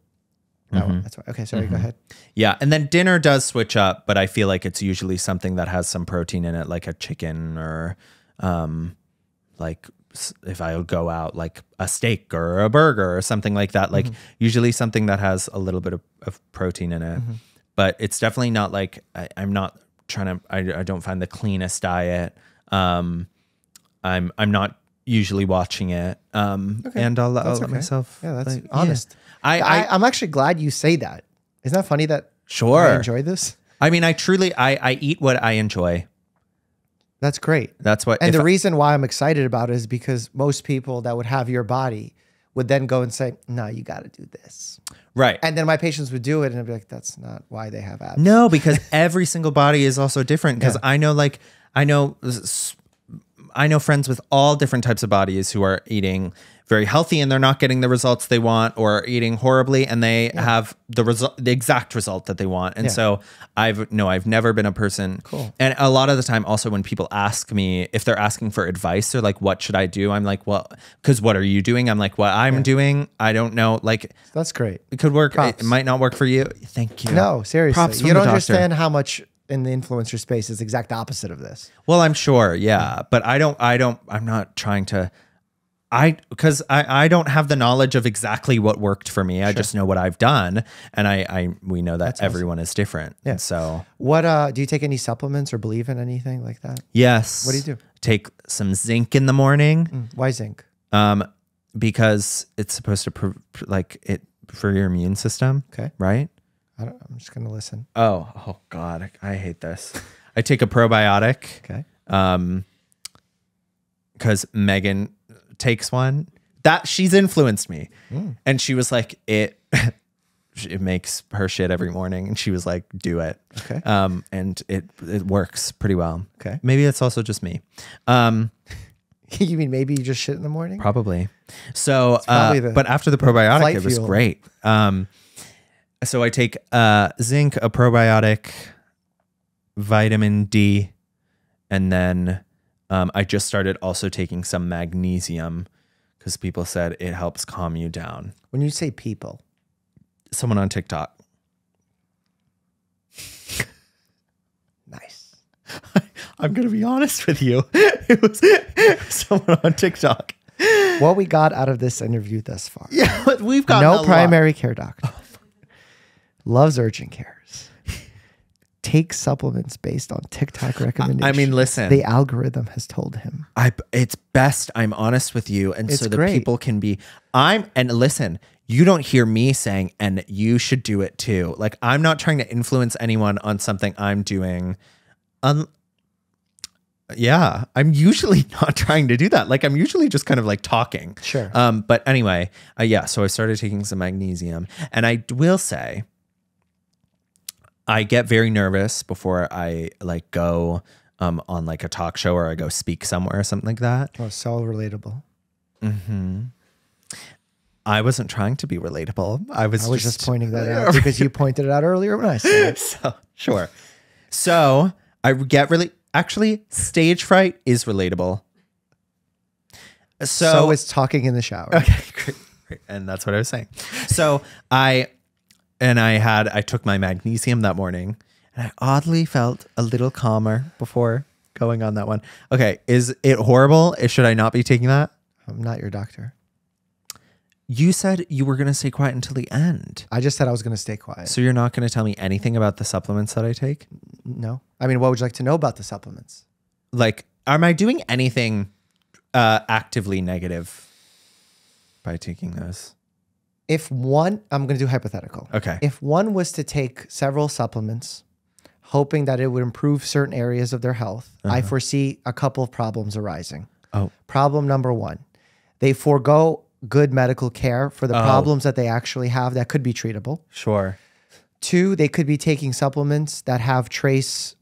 No, mm-hmm. that's right. Okay, sorry, mm-hmm. go ahead. Yeah, and then dinner does switch up, but I feel like it's usually something that has some protein in it, like a chicken or um, like if I go out, like a steak or a burger or something like that. Like mm-hmm. usually something that has a little bit of, of protein in it, mm-hmm. but it's definitely not like, I, I'm not trying to, I, I don't find the cleanest diet. Um, I'm, I'm not usually watching it. Um, okay. And I'll, I'll okay. let myself. Yeah, that's like, honest. Yeah. I, I, I'm actually glad you say that. Isn't that funny that sure. I enjoy this? I mean, I truly, I, I eat what I enjoy. That's great. That's what. And the I, reason why I'm excited about it is because most people that would have your body would then go and say, no, you got to do this. Right. And then my patients would do it, and I'd be like, that's not why they have abs. No, because every single body is also different. Because yeah. I know, like, I know, I know friends with all different types of bodies who are eating very healthy and they're not getting the results they want, or are eating horribly and they yeah. have the result, the exact result that they want. And yeah. so I've, no, I've never been a person. Cool. And a lot of the time also when people ask me, if they're asking for advice, they're like, what should I do? I'm like, well, cause what are you doing? I'm like, what I'm yeah. doing. I don't know. Like, that's great. It could work. Props. It might not work for you. Thank you. No, seriously. Props you don't understand how much in the influencer space is the exact opposite of this. Well, I'm sure. Yeah. But I don't, I don't, I'm not trying to, I, because I, I don't have the knowledge of exactly what worked for me. Sure. I just know what I've done. And I, I we know that That's everyone awesome. Is different. Yeah. And so what, uh, do you take any supplements or believe in anything like that? Yes. What do you do? Take some zinc in the morning. Mm. Why zinc? Um, because it's supposed to pr pr like it for your immune system. Okay. Right. I don't, I'm just going to listen. Oh, oh God. I hate this. I take a probiotic. Okay. Um, cause Meghan takes one that she's influenced me mm. and she was like, it it makes her shit every morning, and she was like, do it. Okay. Um and it it works pretty well. Okay. Maybe it's also just me. Um you mean maybe you just shit in the morning? Probably. So probably uh, but after the probiotic it was fuel. Great. Um so I take uh zinc, a probiotic, vitamin D, and then Um, I just started also taking some magnesium because people said it helps calm you down. When you say people, someone on TikTok. Nice. I, I'm going to be honest with you. It was someone on TikTok. What we got out of this interview thus far. Yeah, but we've got no primary lot. Care doctor. Oh. Loves urgent cares. Take supplements based on TikTok recommendations. I mean, listen. The algorithm has told him. I. It's best. I'm honest with you, and it's so that great. People can be. I'm and listen. You don't hear me saying, and you should do it too. Like I'm not trying to influence anyone on something I'm doing. Um. Yeah, I'm usually not trying to do that. Like I'm usually just kind of like talking. Sure. Um. But anyway, uh, yeah. So I started taking some magnesium, and I will say. I get very nervous before I like go um, on like a talk show or I go speak somewhere or something like that. Oh, so relatable. Mm-hmm. I wasn't trying to be relatable. I was, I was just, just pointing that out because you pointed it out earlier when I said it. So, sure. So I get really, actually stage fright is relatable. So, so it's talking in the shower. Okay, great, great. And that's what I was saying. So I... And I had, I took my magnesium that morning and I oddly felt a little calmer before going on that one. Okay. Is it horrible? Should I not be taking that? I'm not your doctor. You said you were going to stay quiet until the end. I just said I was going to stay quiet. So you're not going to tell me anything about the supplements that I take? No. I mean, what would you like to know about the supplements? Like, am I doing anything uh, actively negative by taking those? If one, I'm going to do hypothetical. Okay. If one was to take several supplements, hoping that it would improve certain areas of their health, uh-huh. I foresee a couple of problems arising. Oh. Problem number one, they forego good medical care for the oh. problems that they actually have that could be treatable. Sure. Two, they could be taking supplements that have trace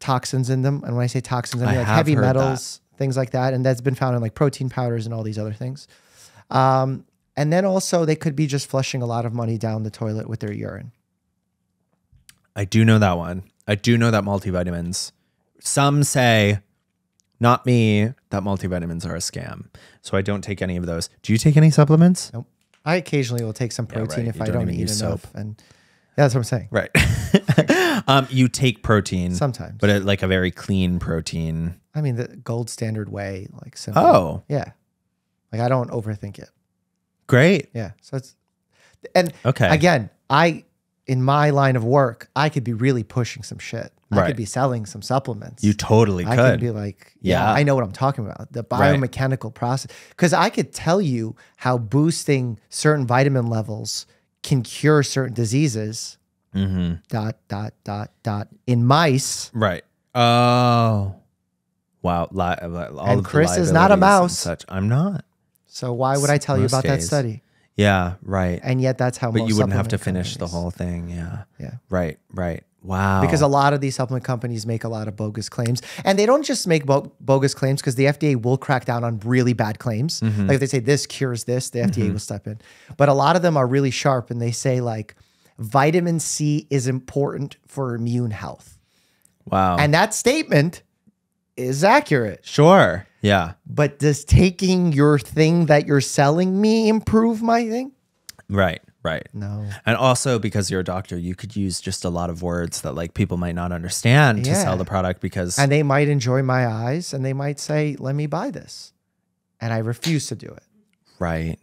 toxins in them. And when I say toxins, I mean I like heavy metals, that. Things like that. And that's been found in like protein powders and all these other things. Um... And then also they could be just flushing a lot of money down the toilet with their urine. I do know that one. I do know that multivitamins. Some say, not me, that multivitamins are a scam. So I don't take any of those. Do you take any supplements? Nope. I occasionally will take some protein yeah, right. if don't I don't eat enough. Soap. And yeah, that's what I'm saying. Right. um, you take protein. Sometimes. But it, like a very clean protein. I mean, the gold standard way. Like simple. Oh. Yeah. Like I don't overthink it. Great. Yeah. So it's, and okay. again, I, in my line of work, I could be really pushing some shit. Right. I could be selling some supplements. You totally I could. I could be like, yeah, yeah, I know what I'm talking about. The biomechanical right. process. Cause I could tell you how boosting certain vitamin levels can cure certain diseases. Mm-hmm. Dot, dot, dot, dot in mice. Right. Oh, wow. Li all and of Chris is not a mouse. I'm not. So why would I tell Most you about days. that study? Yeah, right. And yet that's how. But most you wouldn't have to finish companies. the whole thing. Yeah. Yeah. Right. Right. Wow. Because a lot of these supplement companies make a lot of bogus claims, and they don't just make bo bogus claims because the F D A will crack down on really bad claims. Mm-hmm. Like if they say this cures this, the F D A mm-hmm. will step in. But a lot of them are really sharp, and they say like vitamin C is important for immune health. Wow. And that statement is accurate. Sure. Yeah. But does taking your thing that you're selling me improve my thing? Right. Right. No. And also because you're a doctor, you could use just a lot of words that like people might not understand yeah. to sell the product because. And they might enjoy my eyes and they might say, let me buy this. And I refuse to do it. Right.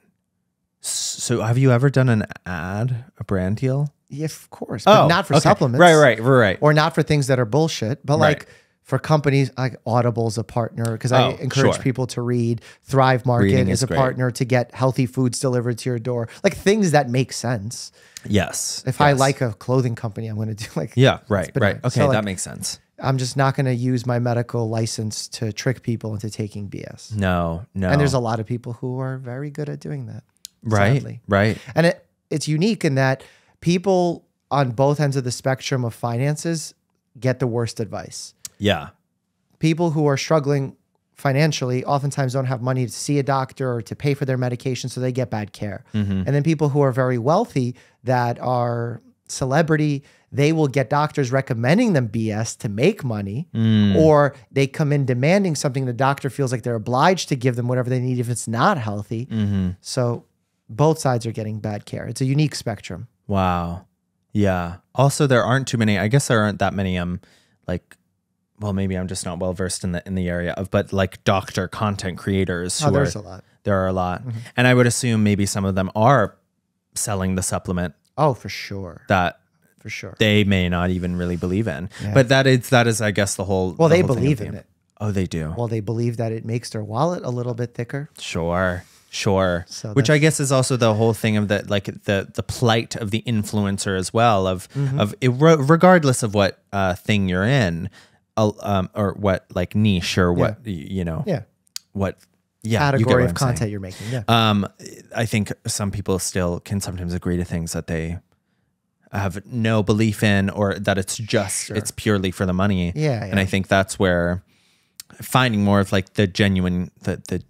So have you ever done an ad, a brand deal? Yeah, of course. But oh, not for okay. supplements. Right, right, right. Or not for things that are bullshit, but right. like for companies like Audible's a partner because oh, I encourage sure. people to read. Thrive Market Reading is, is a great. partner to get healthy foods delivered to your door. Like things that make sense. Yes. If yes. I like a clothing company, I'm going to do like. Yeah, right, right. Okay, so like, that makes sense. I'm just not going to use my medical license to trick people into taking B S. No, no. And there's a lot of people who are very good at doing that. Right, sadly. right. And it, it's unique in that people on both ends of the spectrum of finances get the worst advice. Yeah. People who are struggling financially oftentimes don't have money to see a doctor or to pay for their medication, so they get bad care. Mm-hmm. And then people who are very wealthy that are celebrity, they will get doctors recommending them B S to make money, mm. or they come in demanding something the doctor feels like they're obliged to give them whatever they need if it's not healthy. Mm-hmm. So both sides are getting bad care. It's a unique spectrum. Wow. Yeah. Also, there aren't too many, I guess there aren't that many, um, like, well, maybe I'm just not well-versed in the, in the area of, but like doctor content creators. Who oh, there's are, a lot. There are a lot. Mm-hmm. And I would assume maybe some of them are selling the supplement. Oh, for sure. That for sure. They may not even really believe in, yeah. but that is, that is, I guess the whole, well, the they whole believe in it. Oh, they do. Well, they believe that it makes their wallet a little bit thicker. Sure. Sure. So which I guess is also the whole thing of the, like the, the plight of the influencer as well of, mm-hmm. of it, regardless of what uh, thing you're in uh, um, or what like niche or what, yeah. you know, yeah. what yeah, category what of content saying. you're making. Yeah. Um, I think some people still can sometimes agree to things that they have no belief in or that it's just, sure. it's purely for the money. Yeah, yeah. And I think that's where finding more of like the genuine, the, the,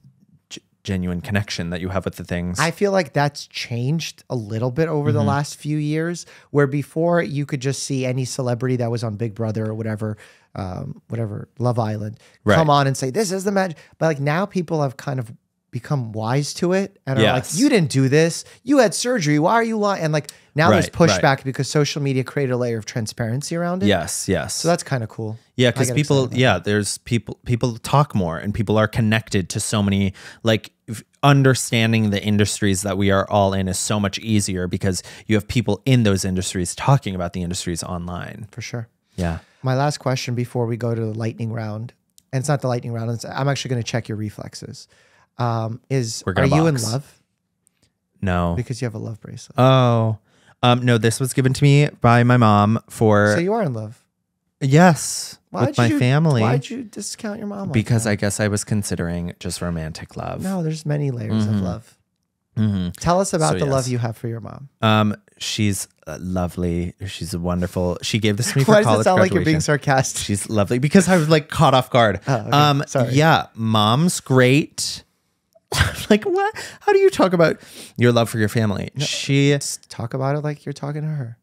genuine connection that you have with the things. I feel like that's changed a little bit over mm-hmm. the last few years, where before you could just see any celebrity that was on Big Brother or whatever, um, whatever, Love Island, right. come on and say, this is the magic. But like now people have kind of become wise to it and yes. are like, you didn't do this. You had surgery. Why are you lying? And like now right, there's pushback right. because social media created a layer of transparency around it. Yes, yes. So that's kind of cool. Yeah, because people, yeah, there's people, people talk more and people are connected to so many, like understanding the industries that we are all in is so much easier because you have people in those industries talking about the industries online. For sure. Yeah. My last question before we go to the lightning round, and it's not the lightning round, it's, I'm actually going to check your reflexes. Um, is are box. you in love? No, because you have a love bracelet. Oh, um, no, this was given to me by my mom for. So you are in love. Yes, why'd with my you, family. Why'd you discount your mom? Because like I guess I was considering just romantic love. No, there's many layers mm-hmm. of love. Mm-hmm. Tell us about so, the yes. love you have for your mom. Um, she's uh, lovely. She's wonderful. She gave this to me for Why college does it sound graduation. Like you're being sarcastic? She's lovely because I was like caught off guard. Oh, okay. Um, Sorry. yeah, mom's great. Like what? How do you talk about your love for your family? No, she just talk about it like you're talking to her.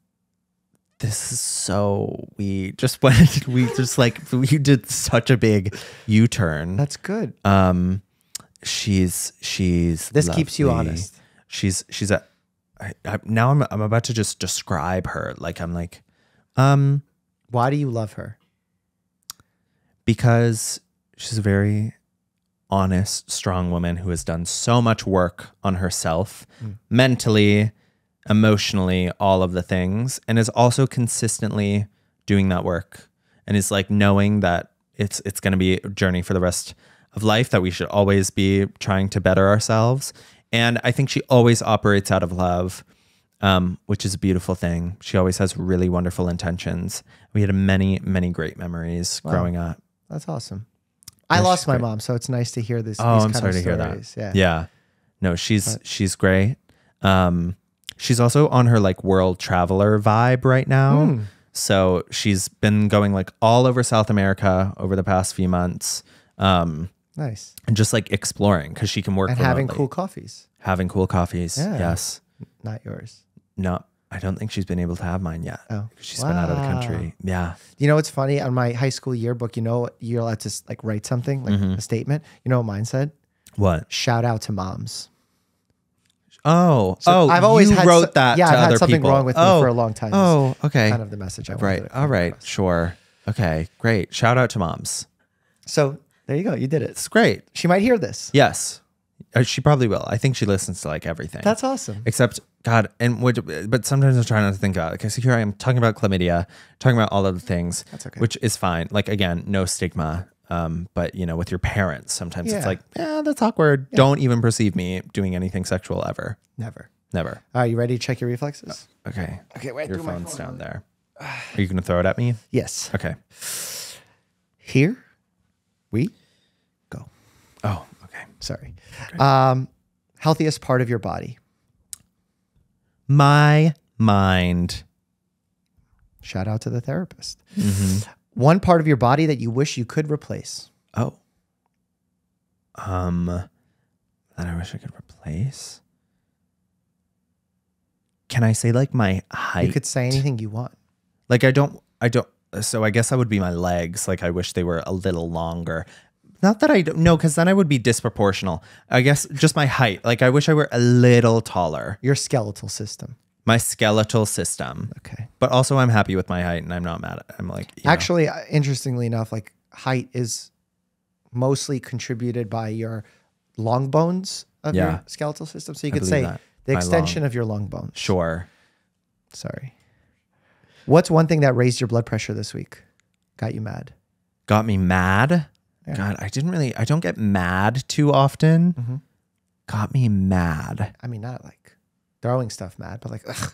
This is so we just went. We just like we did such a big U-turn. That's good. Um, she's she's this lovely. Keeps you honest. She's she's a. I, I, now I'm I'm about to just describe her. Like I'm like, um, why do you love her? Because she's very. honest, strong woman who has done so much work on herself, mm. mentally, emotionally, all of the things, and is also consistently doing that work and is like knowing that it's it's going to be a journey for the rest of life, that we should always be trying to better ourselves. And I think she always operates out of love, um, which is a beautiful thing. She always has really wonderful intentions. We had many, many great memories wow. growing up. That's awesome. I lost my mom, so it's nice to hear this. Oh, these I'm kind sorry of to hear that. Yeah. Yeah. No, she's but. she's great. Um, she's also on her like world traveler vibe right now. Mm. So she's been going like all over South America over the past few months. Um, nice. And just like exploring because she can work and remotely. having cool coffees. Having cool coffees. Yeah. Yes. Not yours. No, I don't think she's been able to have mine yet. Oh, she's wow. been out of the country. Yeah. You know what's funny? On my high school yearbook, you know, you're allowed to like write something like mm-hmm. a statement. You know what mine said? What? Shout out to moms. Oh, so oh! I've always you had wrote so, that. Yeah, to I've other had something people. wrong with me oh, for a long time. Oh, okay. Kind of the message I right. wanted. All right, across. sure. Okay, great. Shout out to moms. So there you go. You did it. It's great. She might hear this. Yes, she probably will. I think she listens to like everything. That's awesome. Except God, and which, but sometimes I'm trying not to think about it because here I am talking about chlamydia, talking about all of the things. That's okay. Which is fine. Like again, no stigma. Um, but you know, with your parents, sometimes yeah. it's like, yeah, that's awkward. Yeah. Don't even perceive me doing anything sexual ever. Never. Never. All right, you ready to check your reflexes? Uh, okay. Okay, wait, your phone's phone. down there. Are you going to throw it at me? Yes. Okay. Here we go. Oh, okay. Sorry. Okay. Um, healthiest part of your body? My mind. Shout out to the therapist. Mm-hmm. One part of your body that you wish you could replace. Oh. Um, that I wish I could replace. Can I say like my height? You could say anything you want. Like I don't, I don't, so I guess that would be my legs. Like I wish they were a little longer. Not that I don't, no, because then I would be disproportional. I guess just my height. Like I wish I were a little taller. Your skeletal system. My skeletal system. Okay. But also I'm happy with my height and I'm not mad at it. I'm like, you know. Actually, interestingly enough, like height is mostly contributed by your long bones of yeah. your skeletal system. So you I could say that. the my extension long. of your long bones. Sure. Sorry. What's one thing that raised your blood pressure this week? Got you mad? Got me mad? Yeah. God, I didn't really, I don't get mad too often. Mm-hmm. Got me mad. I mean, not like. Throwing stuff mad, but like, ugh.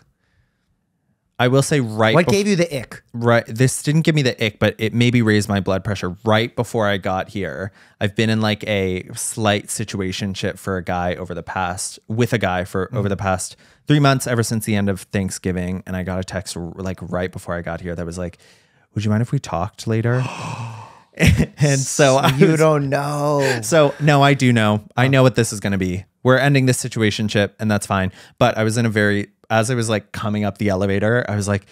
I will say right. What gave you the ick? Right. This didn't give me the ick, but it maybe raised my blood pressure right before I got here. I've been in like a slight situationship for a guy over the past, with a guy for mm-hmm. over the past three months, ever since the end of Thanksgiving. And I got a text like right before I got here that was like, would you mind if we talked later? And so I you was, don't know. So no, I do know. I know what this is going to be. We're ending this situationship and that's fine. But I was in a very, as I was like coming up the elevator, I was like,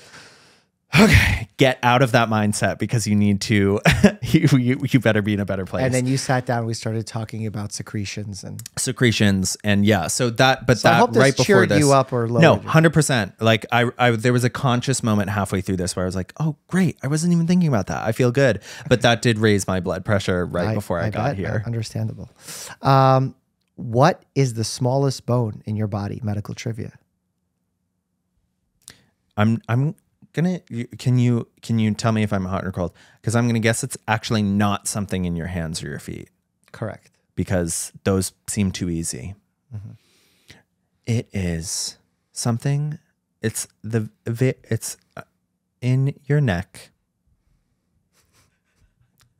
okay, get out of that mindset because you need to, you, you, you better be in a better place. And then you sat down, we started talking about secretions and secretions. And yeah, so that, but so that I hope this right before this, you up or lowered no, one hundred percent. Like I, I, there was a conscious moment halfway through this where I was like, oh great. I wasn't even thinking about that. I feel good. But that did raise my blood pressure right I, before I, I got bet. here. Understandable. Um, What is the smallest bone in your body? Medical trivia. I'm I'm gonna. Can you can you tell me if I'm hot or cold? Because I'm gonna guess it's actually not something in your hands or your feet. Correct. Because those seem too easy. Mm-hmm. It is something. It's the it's in your neck.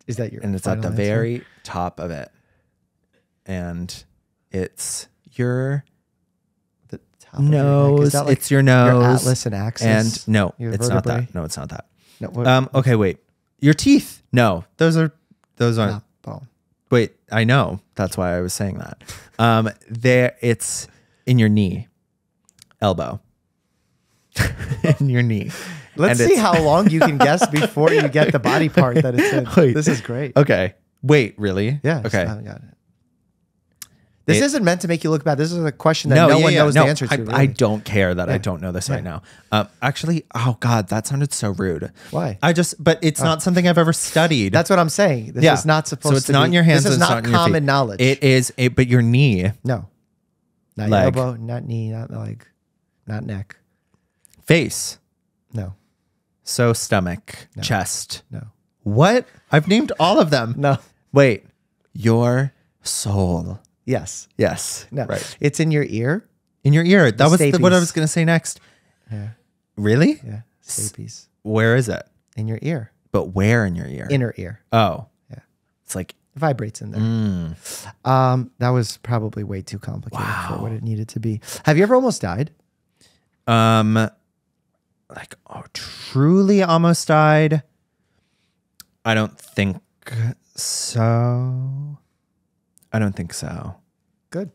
Is that your? And it's at the answer? very top of it, and. It's your the top nose. Your like it's your nose. Your atlas and axis. And no, it's vertebrae? not that. No, it's not that. No. What, um. Okay. Wait. Your teeth. No. Those are. Those aren't. Bone. Wait. I know. That's why I was saying that. Um. There. It's in your knee, elbow. In your knee. Let's and see how long you can guess before you get the body part that it's in. Wait. This is great. Okay. Wait. Really? Yeah. Okay. I haven't got it. This it, isn't meant to make you look bad. This is a question that no, no yeah, one knows yeah, no, the answer to. I, really. I don't care that yeah. I don't know this yeah. right now. Uh, actually, oh God, that sounded so rude. Why? I just, but it's oh. not something I've ever studied. That's what I'm saying. This yeah. is not supposed to So it's to not be, in your hands. This is not, not common knowledge. It is, a, but your knee. No. Not leg. elbow, not knee, not leg, not neck. Face. No. So stomach, no. chest. No. What? I've named all of them. No. Wait, your soul. Yes. Yes. No. Right. It's in your ear. In your ear. That was the, what I was going to say next. Yeah. Really? Yeah. Stapes. Where is it? In your ear. But where in your ear? Inner ear. Oh. Yeah. It's like vibrates in there. Mm. Um, that was probably way too complicated wow. for what it needed to be. Have you ever almost died? Um, like oh, truly almost died? I don't think so. I don't think so. Good.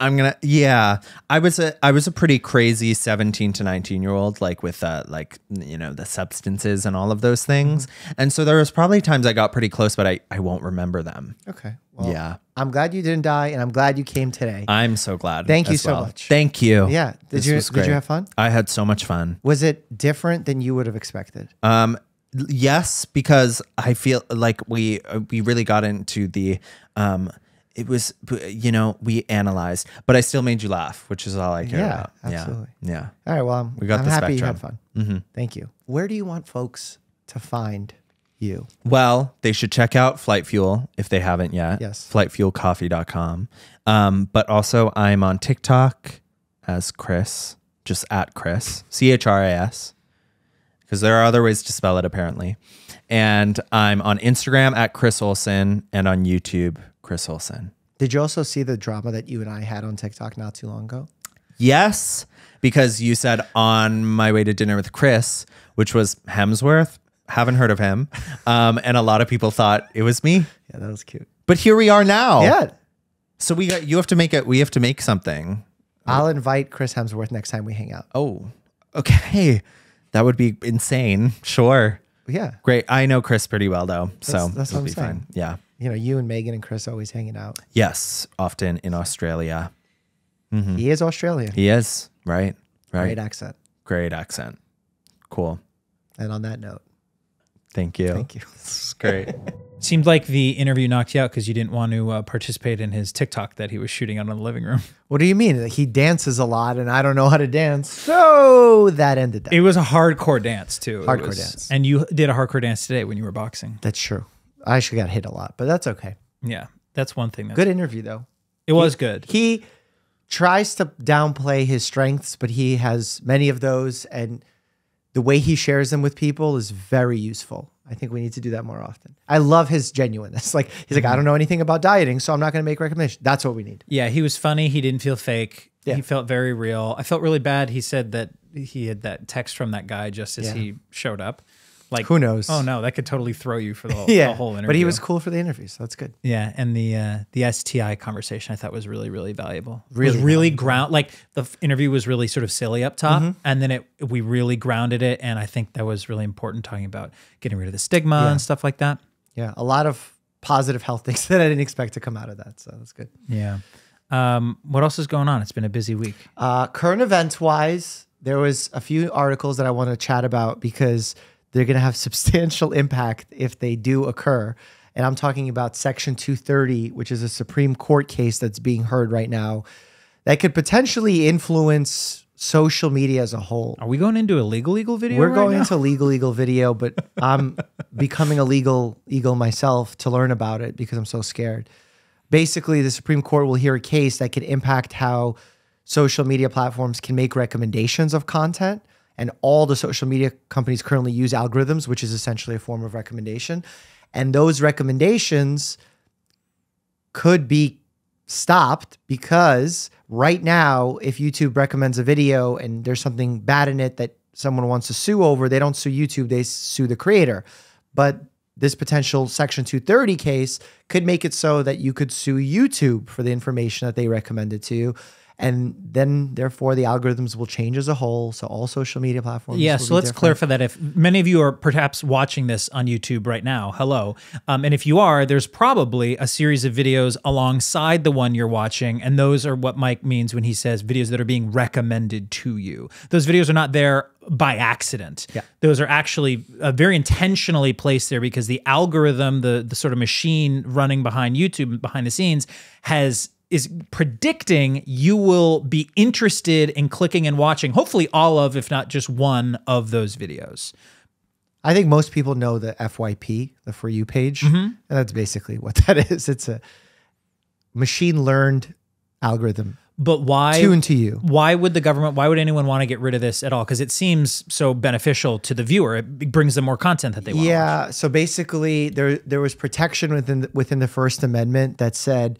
I'm gonna yeah. I was a I was a pretty crazy seventeen to nineteen year old, like with uh like you know the substances and all of those things. Mm-hmm. And so there was probably times I got pretty close, but I I won't remember them. Okay. Well, yeah. I'm glad you didn't die, and I'm glad you came today. I'm so glad. Thank you so well. much. Thank you. Yeah. Did this you was great. Did you have fun? I had so much fun. Was it different than you would have expected? Um. Yes, because I feel like we we really got into the um. It was, you know, we analyzed, but I still made you laugh, which is all I care yeah, about. Absolutely. Yeah, absolutely. Yeah. All right, well, I'm, we got I'm the happy spectrum. you had fun. Mm-hmm. Thank you. Where do you want folks to find you? Well, they should check out Flight Fuel if they haven't yet. Yes. flight fuel coffee dot com. Um, but also, I'm on TikTok as Chris, just at Chris, C H R I S, because there are other ways to spell it, apparently. And I'm on Instagram at Chris Olsen and on YouTube, Chris Olsen. Did you also see the drama that you and I had on TikTok not too long ago? Yes, because you said on my way to dinner with Chris, which was Hemsworth. Haven't heard of him. Um, and a lot of people thought it was me. Yeah, that was cute. But here we are now. Yeah. So we got, you have to make it. We have to make something. I'll invite Chris Hemsworth next time we hang out. Oh, okay. That would be insane. Sure. Yeah. Great. I know Chris pretty well though. That's, so that's what I'm be saying. Fine. Yeah. You know, you and Meghan and Chris always hanging out. Yes, often in Australia. Mm-hmm. He is Australian. He is, right? Right. Great accent. Great accent. Cool. And on that note. Thank you. Thank you. This is great. Seemed like the interview knocked you out because you didn't want to uh, participate in his TikTok that he was shooting out in the living room. What do you mean? He dances a lot and I don't know how to dance. So that ended that. It was a hardcore dance too. Hardcore was, dance. And you did a hardcore dance today when you were boxing. That's true. I actually got hit a lot, but that's okay. Yeah, that's one thing. That's good interview, though. It he, was good. He tries to downplay his strengths, but he has many of those, and the way he shares them with people is very useful. I think we need to do that more often. I love his genuineness. Like he's like, I don't know anything about dieting, so I'm not going to make recommendations. That's what we need. Yeah, he was funny. He didn't feel fake. Yeah. He felt very real. I felt really bad. He said that he had that text from that guy just as yeah. he showed up. Like, who knows? Oh no, that could totally throw you for the whole, yeah, the whole interview. But he was cool for the interview, so that's good. Yeah, and the uh, the S T I conversation I thought was really, really valuable. Really, it was really ground. Like the interview was really sort of silly up top, mm-hmm. and then it we really grounded it, and I think that was really important, talking about getting rid of the stigma yeah. and stuff like that. Yeah, a lot of positive health things that I didn't expect to come out of that, so that's good. Yeah. Um, what else is going on? It's been a busy week. Uh, current events wise, there was a few articles that I want to chat about because they're going to have substantial impact if they do occur. And I'm talking about Section two thirty, which is a Supreme Court case that's being heard right now that could potentially influence social media as a whole. Are we going into a Legal Eagle video? We're right going now? into Legal Eagle video, but I'm becoming a Legal Eagle myself to learn about it because I'm so scared. Basically, the Supreme Court will hear a case that could impact how social media platforms can make recommendations of content. And all the social media companies currently use algorithms, which is essentially a form of recommendation. And those recommendations could be stopped because right now, if YouTube recommends a video and there's something bad in it that someone wants to sue over, they don't sue YouTube, they sue the creator. But this potential Section two thirty case could make it so that you could sue YouTube for the information that they recommended to you. And then, therefore, the algorithms will change as a whole. So all social media platforms. Yeah. Will so be let's different. clarify that. If many of you are perhaps watching this on YouTube right now, hello. Um, and if you are, there's probably a series of videos alongside the one you're watching, and those are what Mike means when he says videos that are being recommended to you. Those videos are not there by accident. Yeah. Those are actually uh, very intentionally placed there because the algorithm, the the sort of machine running behind YouTube, behind the scenes, has. is predicting you will be interested in clicking and watching, hopefully all of, if not just one of those videos. I think most people know the F Y P, the For You page. Mm-hmm. And that's basically what that is. It's a machine learned algorithm. But why tune to you? Why would the government? Why would anyone want to get rid of this at all? Because it seems so beneficial to the viewer. It brings them more content that they want. Yeah. To watch. So basically, there there was protection within the, within the First Amendment that said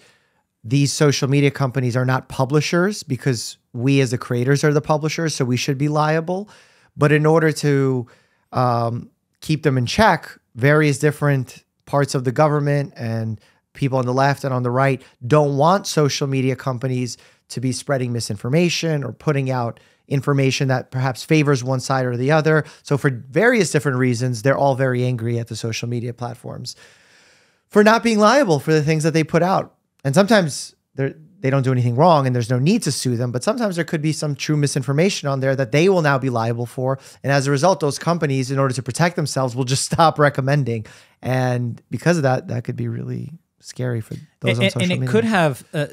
these social media companies are not publishers because we as the creators are the publishers, so we should be liable. But in order to um, keep them in check, various different parts of the government and people on the left and on the right don't want social media companies to be spreading misinformation or putting out information that perhaps favors one side or the other. So for various different reasons, they're all very angry at the social media platforms for not being liable for the things that they put out. And sometimes they they don't do anything wrong and there's no need to sue them, but sometimes there could be some true misinformation on there that they will now be liable for. And as a result, those companies, in order to protect themselves, will just stop recommending. And because of that, that could be really scary for those and, on social media. And it could have... Uh,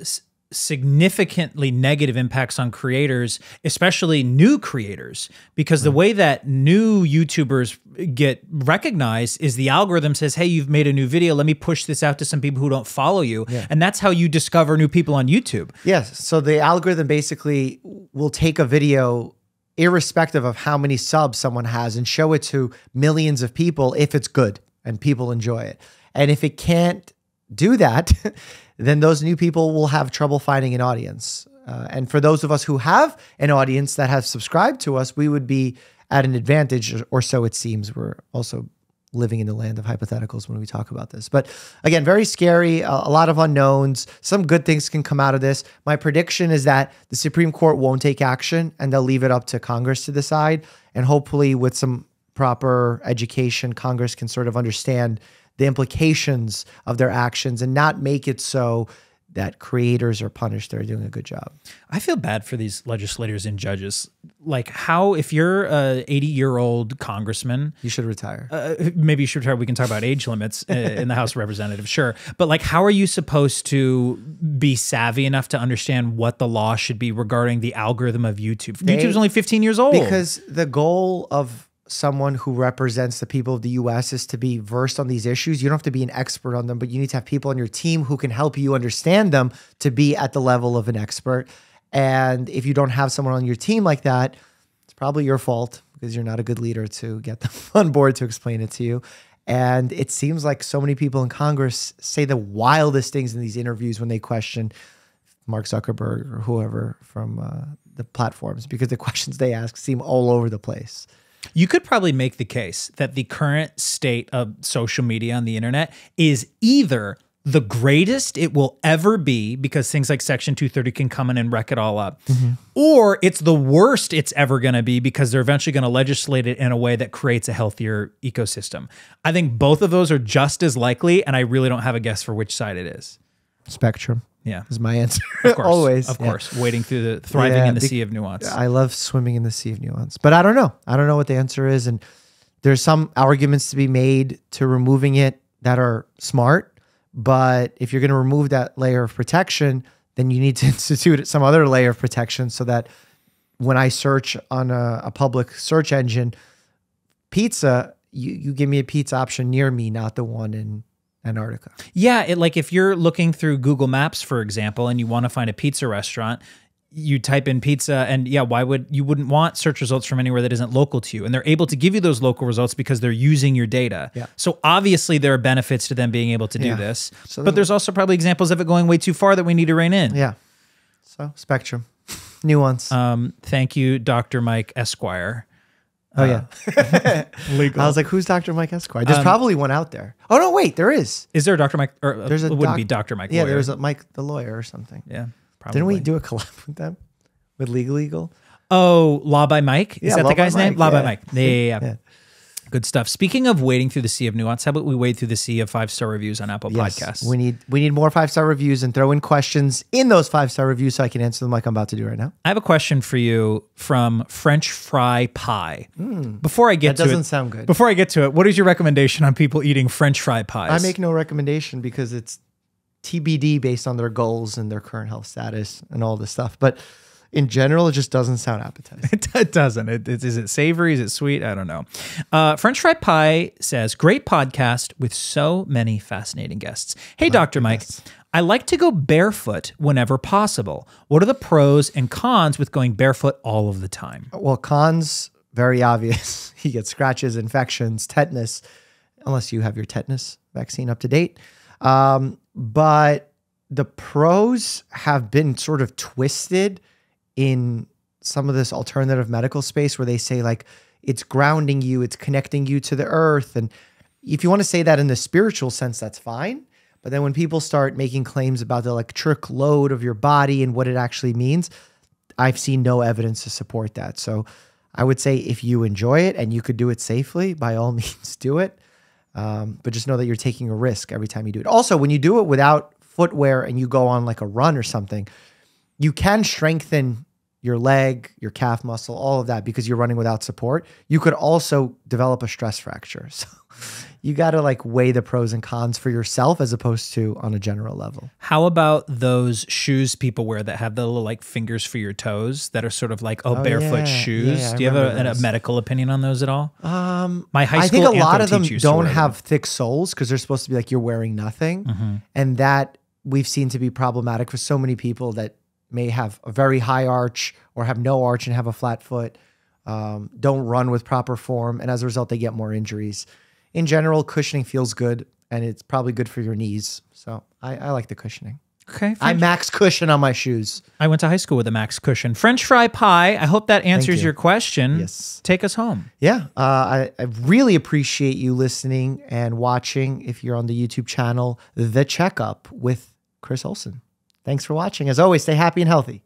significantly negative impacts on creators, especially new creators, because the way that new YouTubers get recognized is the algorithm says, hey, you've made a new video. Let me push this out to some people who don't follow you. Yeah. And that's how you discover new people on YouTube. Yes. So the algorithm basically will take a video irrespective of how many subs someone has and show it to millions of people if it's good and people enjoy it. And if it can't do that, then those new people will have trouble finding an audience. Uh, and for those of us who have an audience that have subscribed to us, we would be at an advantage, or so it seems. We're also living in the land of hypotheticals when we talk about this. But again, very scary, a, a lot of unknowns. Some good things can come out of this. My prediction is that the Supreme Court won't take action and they'll leave it up to Congress to decide. And hopefully with some proper education, Congress can sort of understand the implications of their actions and not make it so that creators are punished. They're doing a good job. I feel bad for these legislators and judges. Like how, if you're a eighty year old congressman, you should retire. Uh, maybe you should retire. We can talk about age limits in the House of Representatives, sure. But like, how are you supposed to be savvy enough to understand what the law should be regarding the algorithm of YouTube? They, YouTube's only fifteen years old. Because the goal of someone who represents the people of the U S is to be versed on these issues. You don't have to be an expert on them, but you need to have people on your team who can help you understand them to be at the level of an expert. And if you don't have someone on your team like that, it's probably your fault because you're not a good leader to get them on board to explain it to you. And it seems like so many people in Congress say the wildest things in these interviews when they question Mark Zuckerberg or whoever from uh, the platforms, because the questions they ask seem all over the place. You could probably make the case that the current state of social media on the internet is either the greatest it will ever be, because things like Section two thirty can come in and wreck it all up, mm-hmm. or it's the worst it's ever going to be because they're eventually going to legislate it in a way that creates a healthier ecosystem. I think both of those are just as likely, and I really don't have a guess for which side it is. Spectrum. Yeah. Is my answer. Of course. Always. Of course. Yeah. Wading through the, thriving yeah, in the sea of nuance. I love swimming in the sea of nuance, but I don't know. I don't know what the answer is. And there's some arguments to be made to removing it that are smart, but if you're going to remove that layer of protection, then you need to institute some other layer of protection so that when I search on a, a public search engine, pizza, you, you give me a pizza option near me, not the one in Antarctica. Yeah, it, like if you're looking through Google Maps, for example, and you want to find a pizza restaurant, you type in pizza, and yeah, why would you wouldn't want search results from anywhere that isn't local to you? And they're able to give you those local results because they're using your data. Yeah. So obviously there are benefits to them being able to do yeah. this, so but there's also probably examples of it going way too far that we need to rein in. Yeah. So spectrum, nuance. Um, thank you, Doctor Mike Esquire. Oh, yeah. Uh, legal. I was like, who's Doctor Mike Esquire? There's um, probably one out there. Oh, no, wait, there is. Is there a Doctor Mike? Or a, there's a it wouldn't doc, be Doctor Mike yeah, lawyer. Yeah, there's a Mike the lawyer or something. Yeah, probably. Didn't we do a collab with them? With Legal Eagle? Oh, Law by Mike? Is yeah, that Law the guy's name? Law yeah. by Mike. Yeah, yeah, yeah. yeah. Good stuff. Speaking of wading through the sea of nuance, how about we wade through the sea of five star reviews on Apple yes, Podcasts? We need we need more five star reviews, and throw in questions in those five star reviews so I can answer them like I'm about to do right now. I have a question for you from French Fry Pie. Mm, before I get that to doesn't it, sound good. Before I get to it, what is your recommendation on people eating French fry pies? I make no recommendation because it's T B D based on their goals and their current health status and all this stuff. But in general, it just doesn't sound appetizing. It doesn't. It, it, is it savory? Is it sweet? I don't know. Uh, French Fry Pie says, great podcast with so many fascinating guests. Hey, Doctor Mike, I like to go barefoot whenever possible. What are the pros and cons with going barefoot all of the time? Well, cons, very obvious. You get scratches, infections, tetanus, unless you have your tetanus vaccine up to date. Um, but the pros have been sort of twisted in some of this alternative medical space where they say like, it's grounding you, it's connecting you to the earth. And if you want to say that in the spiritual sense, that's fine. But then when people start making claims about the electric load of your body and what it actually means, I've seen no evidence to support that. So I would say if you enjoy it and you could do it safely, by all means do it. Um, but just know that you're taking a risk every time you do it. Also, when you do it without footwear and you go on like a run or something, you can strengthen your leg, your calf muscle, all of that, because you're running without support. You could also develop a stress fracture. So you got to like weigh the pros and cons for yourself as opposed to on a general level. How about those shoes people wear that have the little like fingers for your toes that are sort of like, oh, oh barefoot yeah. shoes. Yeah, yeah, do you have a, a medical opinion on those at all? Um, My high school I think a lot of them don't have thick soles because they're supposed to be like you're wearing nothing. Mm-hmm. And that we've seen to be problematic for so many people that may have a very high arch or have no arch and have a flat foot, um, don't run with proper form, and as a result, they get more injuries. In general, cushioning feels good, and it's probably good for your knees, so I, I like the cushioning. Okay. French. I max cushion on my shoes. I went to high school with a max cushion. French fry pie, I hope that answers you. your question. Yes. Take us home. Yeah, uh, I, I really appreciate you listening and watching if you're on the YouTube channel, The Checkup with Chris Olsen. Thanks for watching. As always, stay happy and healthy.